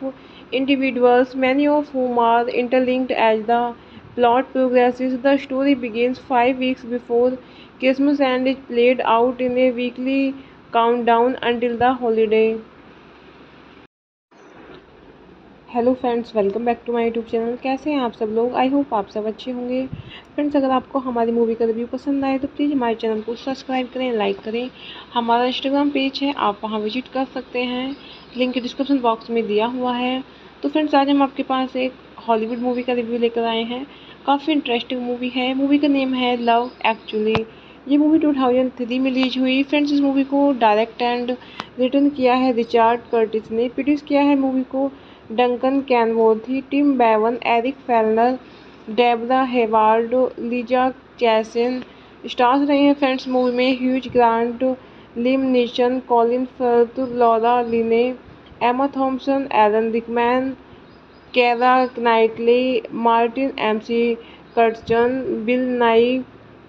individuals, many of whom are interlinked as the plot progresses. The story begins five weeks before Christmas and is played out in a weekly countdown until the holiday. Hello friends, welcome back to my YouTube channel. कैसे हैं आप सब लोग? I hope आप सब अच्छे होंगे। Friends, अगर आपको हमारी मूवी का रिव्यू पसंद आए तो प्लीज़ हमारे चैनल को सब्सक्राइब करें, लाइक करें। हमारा इंस्टाग्राम पेज है, आप वहां विजिट कर सकते हैं, लिंक डिस्क्रिप्शन बॉक्स में दिया हुआ है। तो फ्रेंड्स, आज हम आपके पास एक हॉलीवुड मूवी का रिव्यू लेकर आए हैं। काफ़ी इंटरेस्टिंग मूवी है। मूवी का नेम है लव एक्चुअली। ये मूवी टू थाउजेंड थ्री में रिलीज हुई। फ्रेंड्स, इस मूवी को डायरेक्ट एंड रिटर्न किया है रिचर्ड कर्टिस ने। प्रोड्यूस किया है मूवी को डंकन कैनवर्थी, टिम बेवन, Eric Fellner, Debra Hayward, लीजा चैसिन। Stars रहे हैं फ्रेंड्स मूवी में Hugh Grant, Liam Neeson, Colin Firth, लॉरा लिने, एमा थॉम्पसन, Alan Rickman, केरा नाइटली, मार्टिन एम सी कर्टसन, बिल नाई,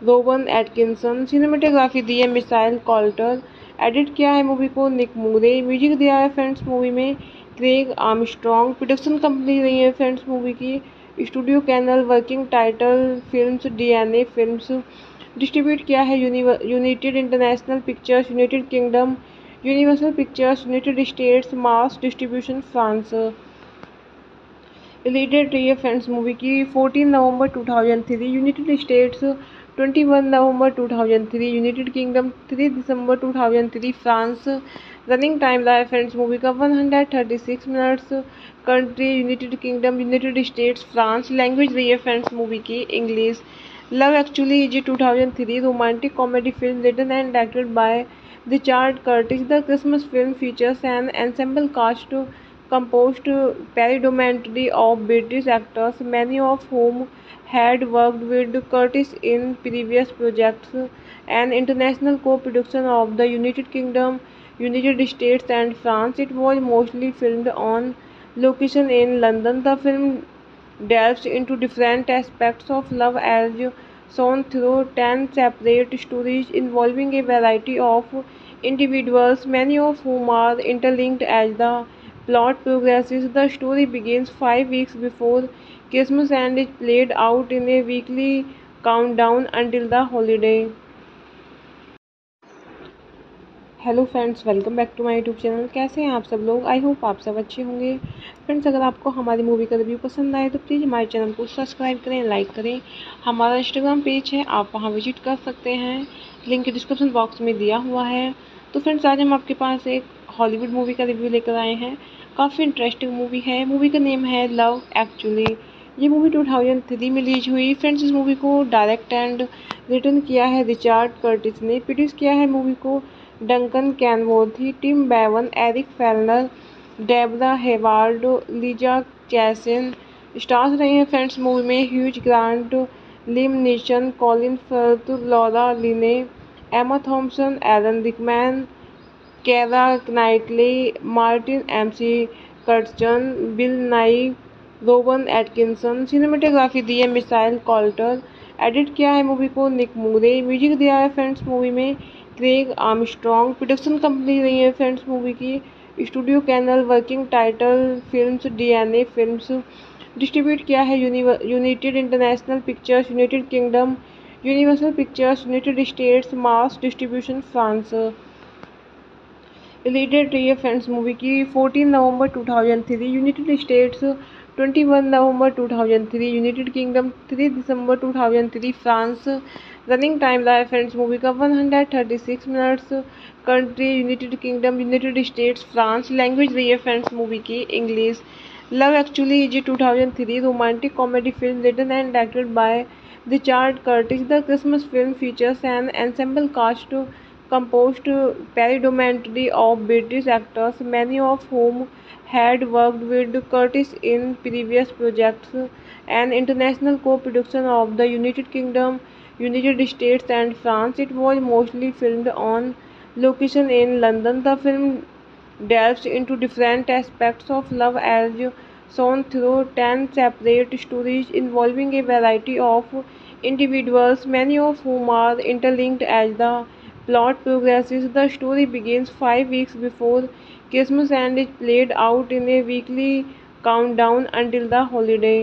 Rowan Atkinson. Cinematography दी है Michael Coulter. Edit किया है movie को निक मूरे। Music दिया है फ्रेंड्स मूवी में क्रेग आर्मस्ट्रॉन्ग। Production company रही है फ्रेंड्स मूवी की स्टूडियो कैनल। Working title films, डीएनए फिल्म्स। Distribute किया है United International Pictures, United Kingdom, Universal Pictures, United States. Mass distribution France. Related रही है फ्रेंड्स मूवी की चौदह नवंबर दो हज़ार तीन, यूनाइटेड स्टेट्स इक्कीस नवंबर दो हज़ार तीन, यूनाइटेड किंगडम तीन दिसंबर दो हज़ार तीन, फ्रांस। रनिंग टाइम रहा है फ्रेंड्स मूवी का एक सौ छत्तीस minutes. Country United Kingdom, United States, France. Language रही है फ्रेंड्स मूवी की इंग्लिश। लव एक्चुअली जी दो हज़ार तीन romantic comedy film written and directed by रिचर्ड कर्टिस। The Christmas film features an ensemble cast composed predominantly of British actors, many of whom had worked with Curtis in previous projects. An international co-production of the United Kingdom, United States and France, it was mostly filmed on location in London. The film delves into different aspects of love as shown through ten separate stories involving a variety of individuals, many of whom are interlinked as the plot progresses. The story begins five weeks before Christmas and is played out in a weekly countdown until the holiday. Hello friends, welcome back to my YouTube channel. कैसे हैं आप सब लोग? I hope आप सब अच्छे होंगे। Friends, अगर आपको हमारी मूवी का रिव्यू पसंद आए तो प्लीज़ हमारे चैनल को सब्सक्राइब करें, लाइक करें। हमारा इंस्टाग्राम पेज है, आप वहां विजिट कर सकते हैं, लिंक डिस्क्रिप्शन बॉक्स में दिया हुआ है। तो फ्रेंड्स, आज हम आपके पास एक हॉलीवुड मूवी का रिव्यू लेकर आए हैं। काफ़ी इंटरेस्टिंग मूवी है। मूवी का नेम है लव एक्चुअली। ये मूवी दो हज़ार तीन में रिलीज हुई। फ्रेंड्स, इस मूवी को डायरेक्ट एंड रिटर्न किया है रिचर्ड कर्टिस ने। प्रोड्यूस किया है मूवी को डंकन कैनवर्थी, टिम बेवन, Eric Fellner, Debra Hayward, लीजा चैसिन। Stars रहे हैं फ्रेंड्स मूवी में Hugh Grant, Liam Neeson, Colin Firth, लॉरा लिने, एमा थॉम्पसन, Alan Rickman, केरा नाइटली, मार्टिन एम सी कर्टसन, बिल नाई, Rowan Atkinson. Cinematography दी है Michael Coulter. Edit किया है movie को निक मूरे। Music दिया है फ्रेंड्स मूवी में क्रेग आर्मस्ट्रॉन्ग। Production company रही है फ्रेंड्स मूवी की स्टूडियो कैनल। Working title films, डीएनए फिल्म्स। Distribute किया है United International Pictures, United Kingdom, Universal Pictures, United States. Mass distribution France. Related रही है फ्रेंड्स मूवी की चौदह नवंबर दो हज़ार तीन, यूनाइटेड स्टेट्स इक्कीस नवंबर दो हज़ार तीन, यूनाइटेड किंगडम तीन दिसंबर दो हज़ार तीन, फ्रांस। रनिंग टाइम रहा है फ्रेंड्स मूवी का एक सौ छत्तीस minutes. Country United Kingdom, United States, France. Language रही है फ्रेंड्स मूवी की इंग्लिश। लव एक्चुअली जी दो हज़ार तीन romantic comedy film written and directed by रिचर्ड कर्टिस। The Christmas film features an ensemble cast composed predominantly of British actors, many of whom had worked with Curtis in previous projects. An international co-production of the United Kingdom, United States and France, it was mostly filmed on location in London. The film delves into different aspects of love as shown through ten separate stories involving a variety of individuals, many of whom are interlinked as the plot progresses. The story begins five weeks before Christmas and is played out in a weekly countdown until the holiday.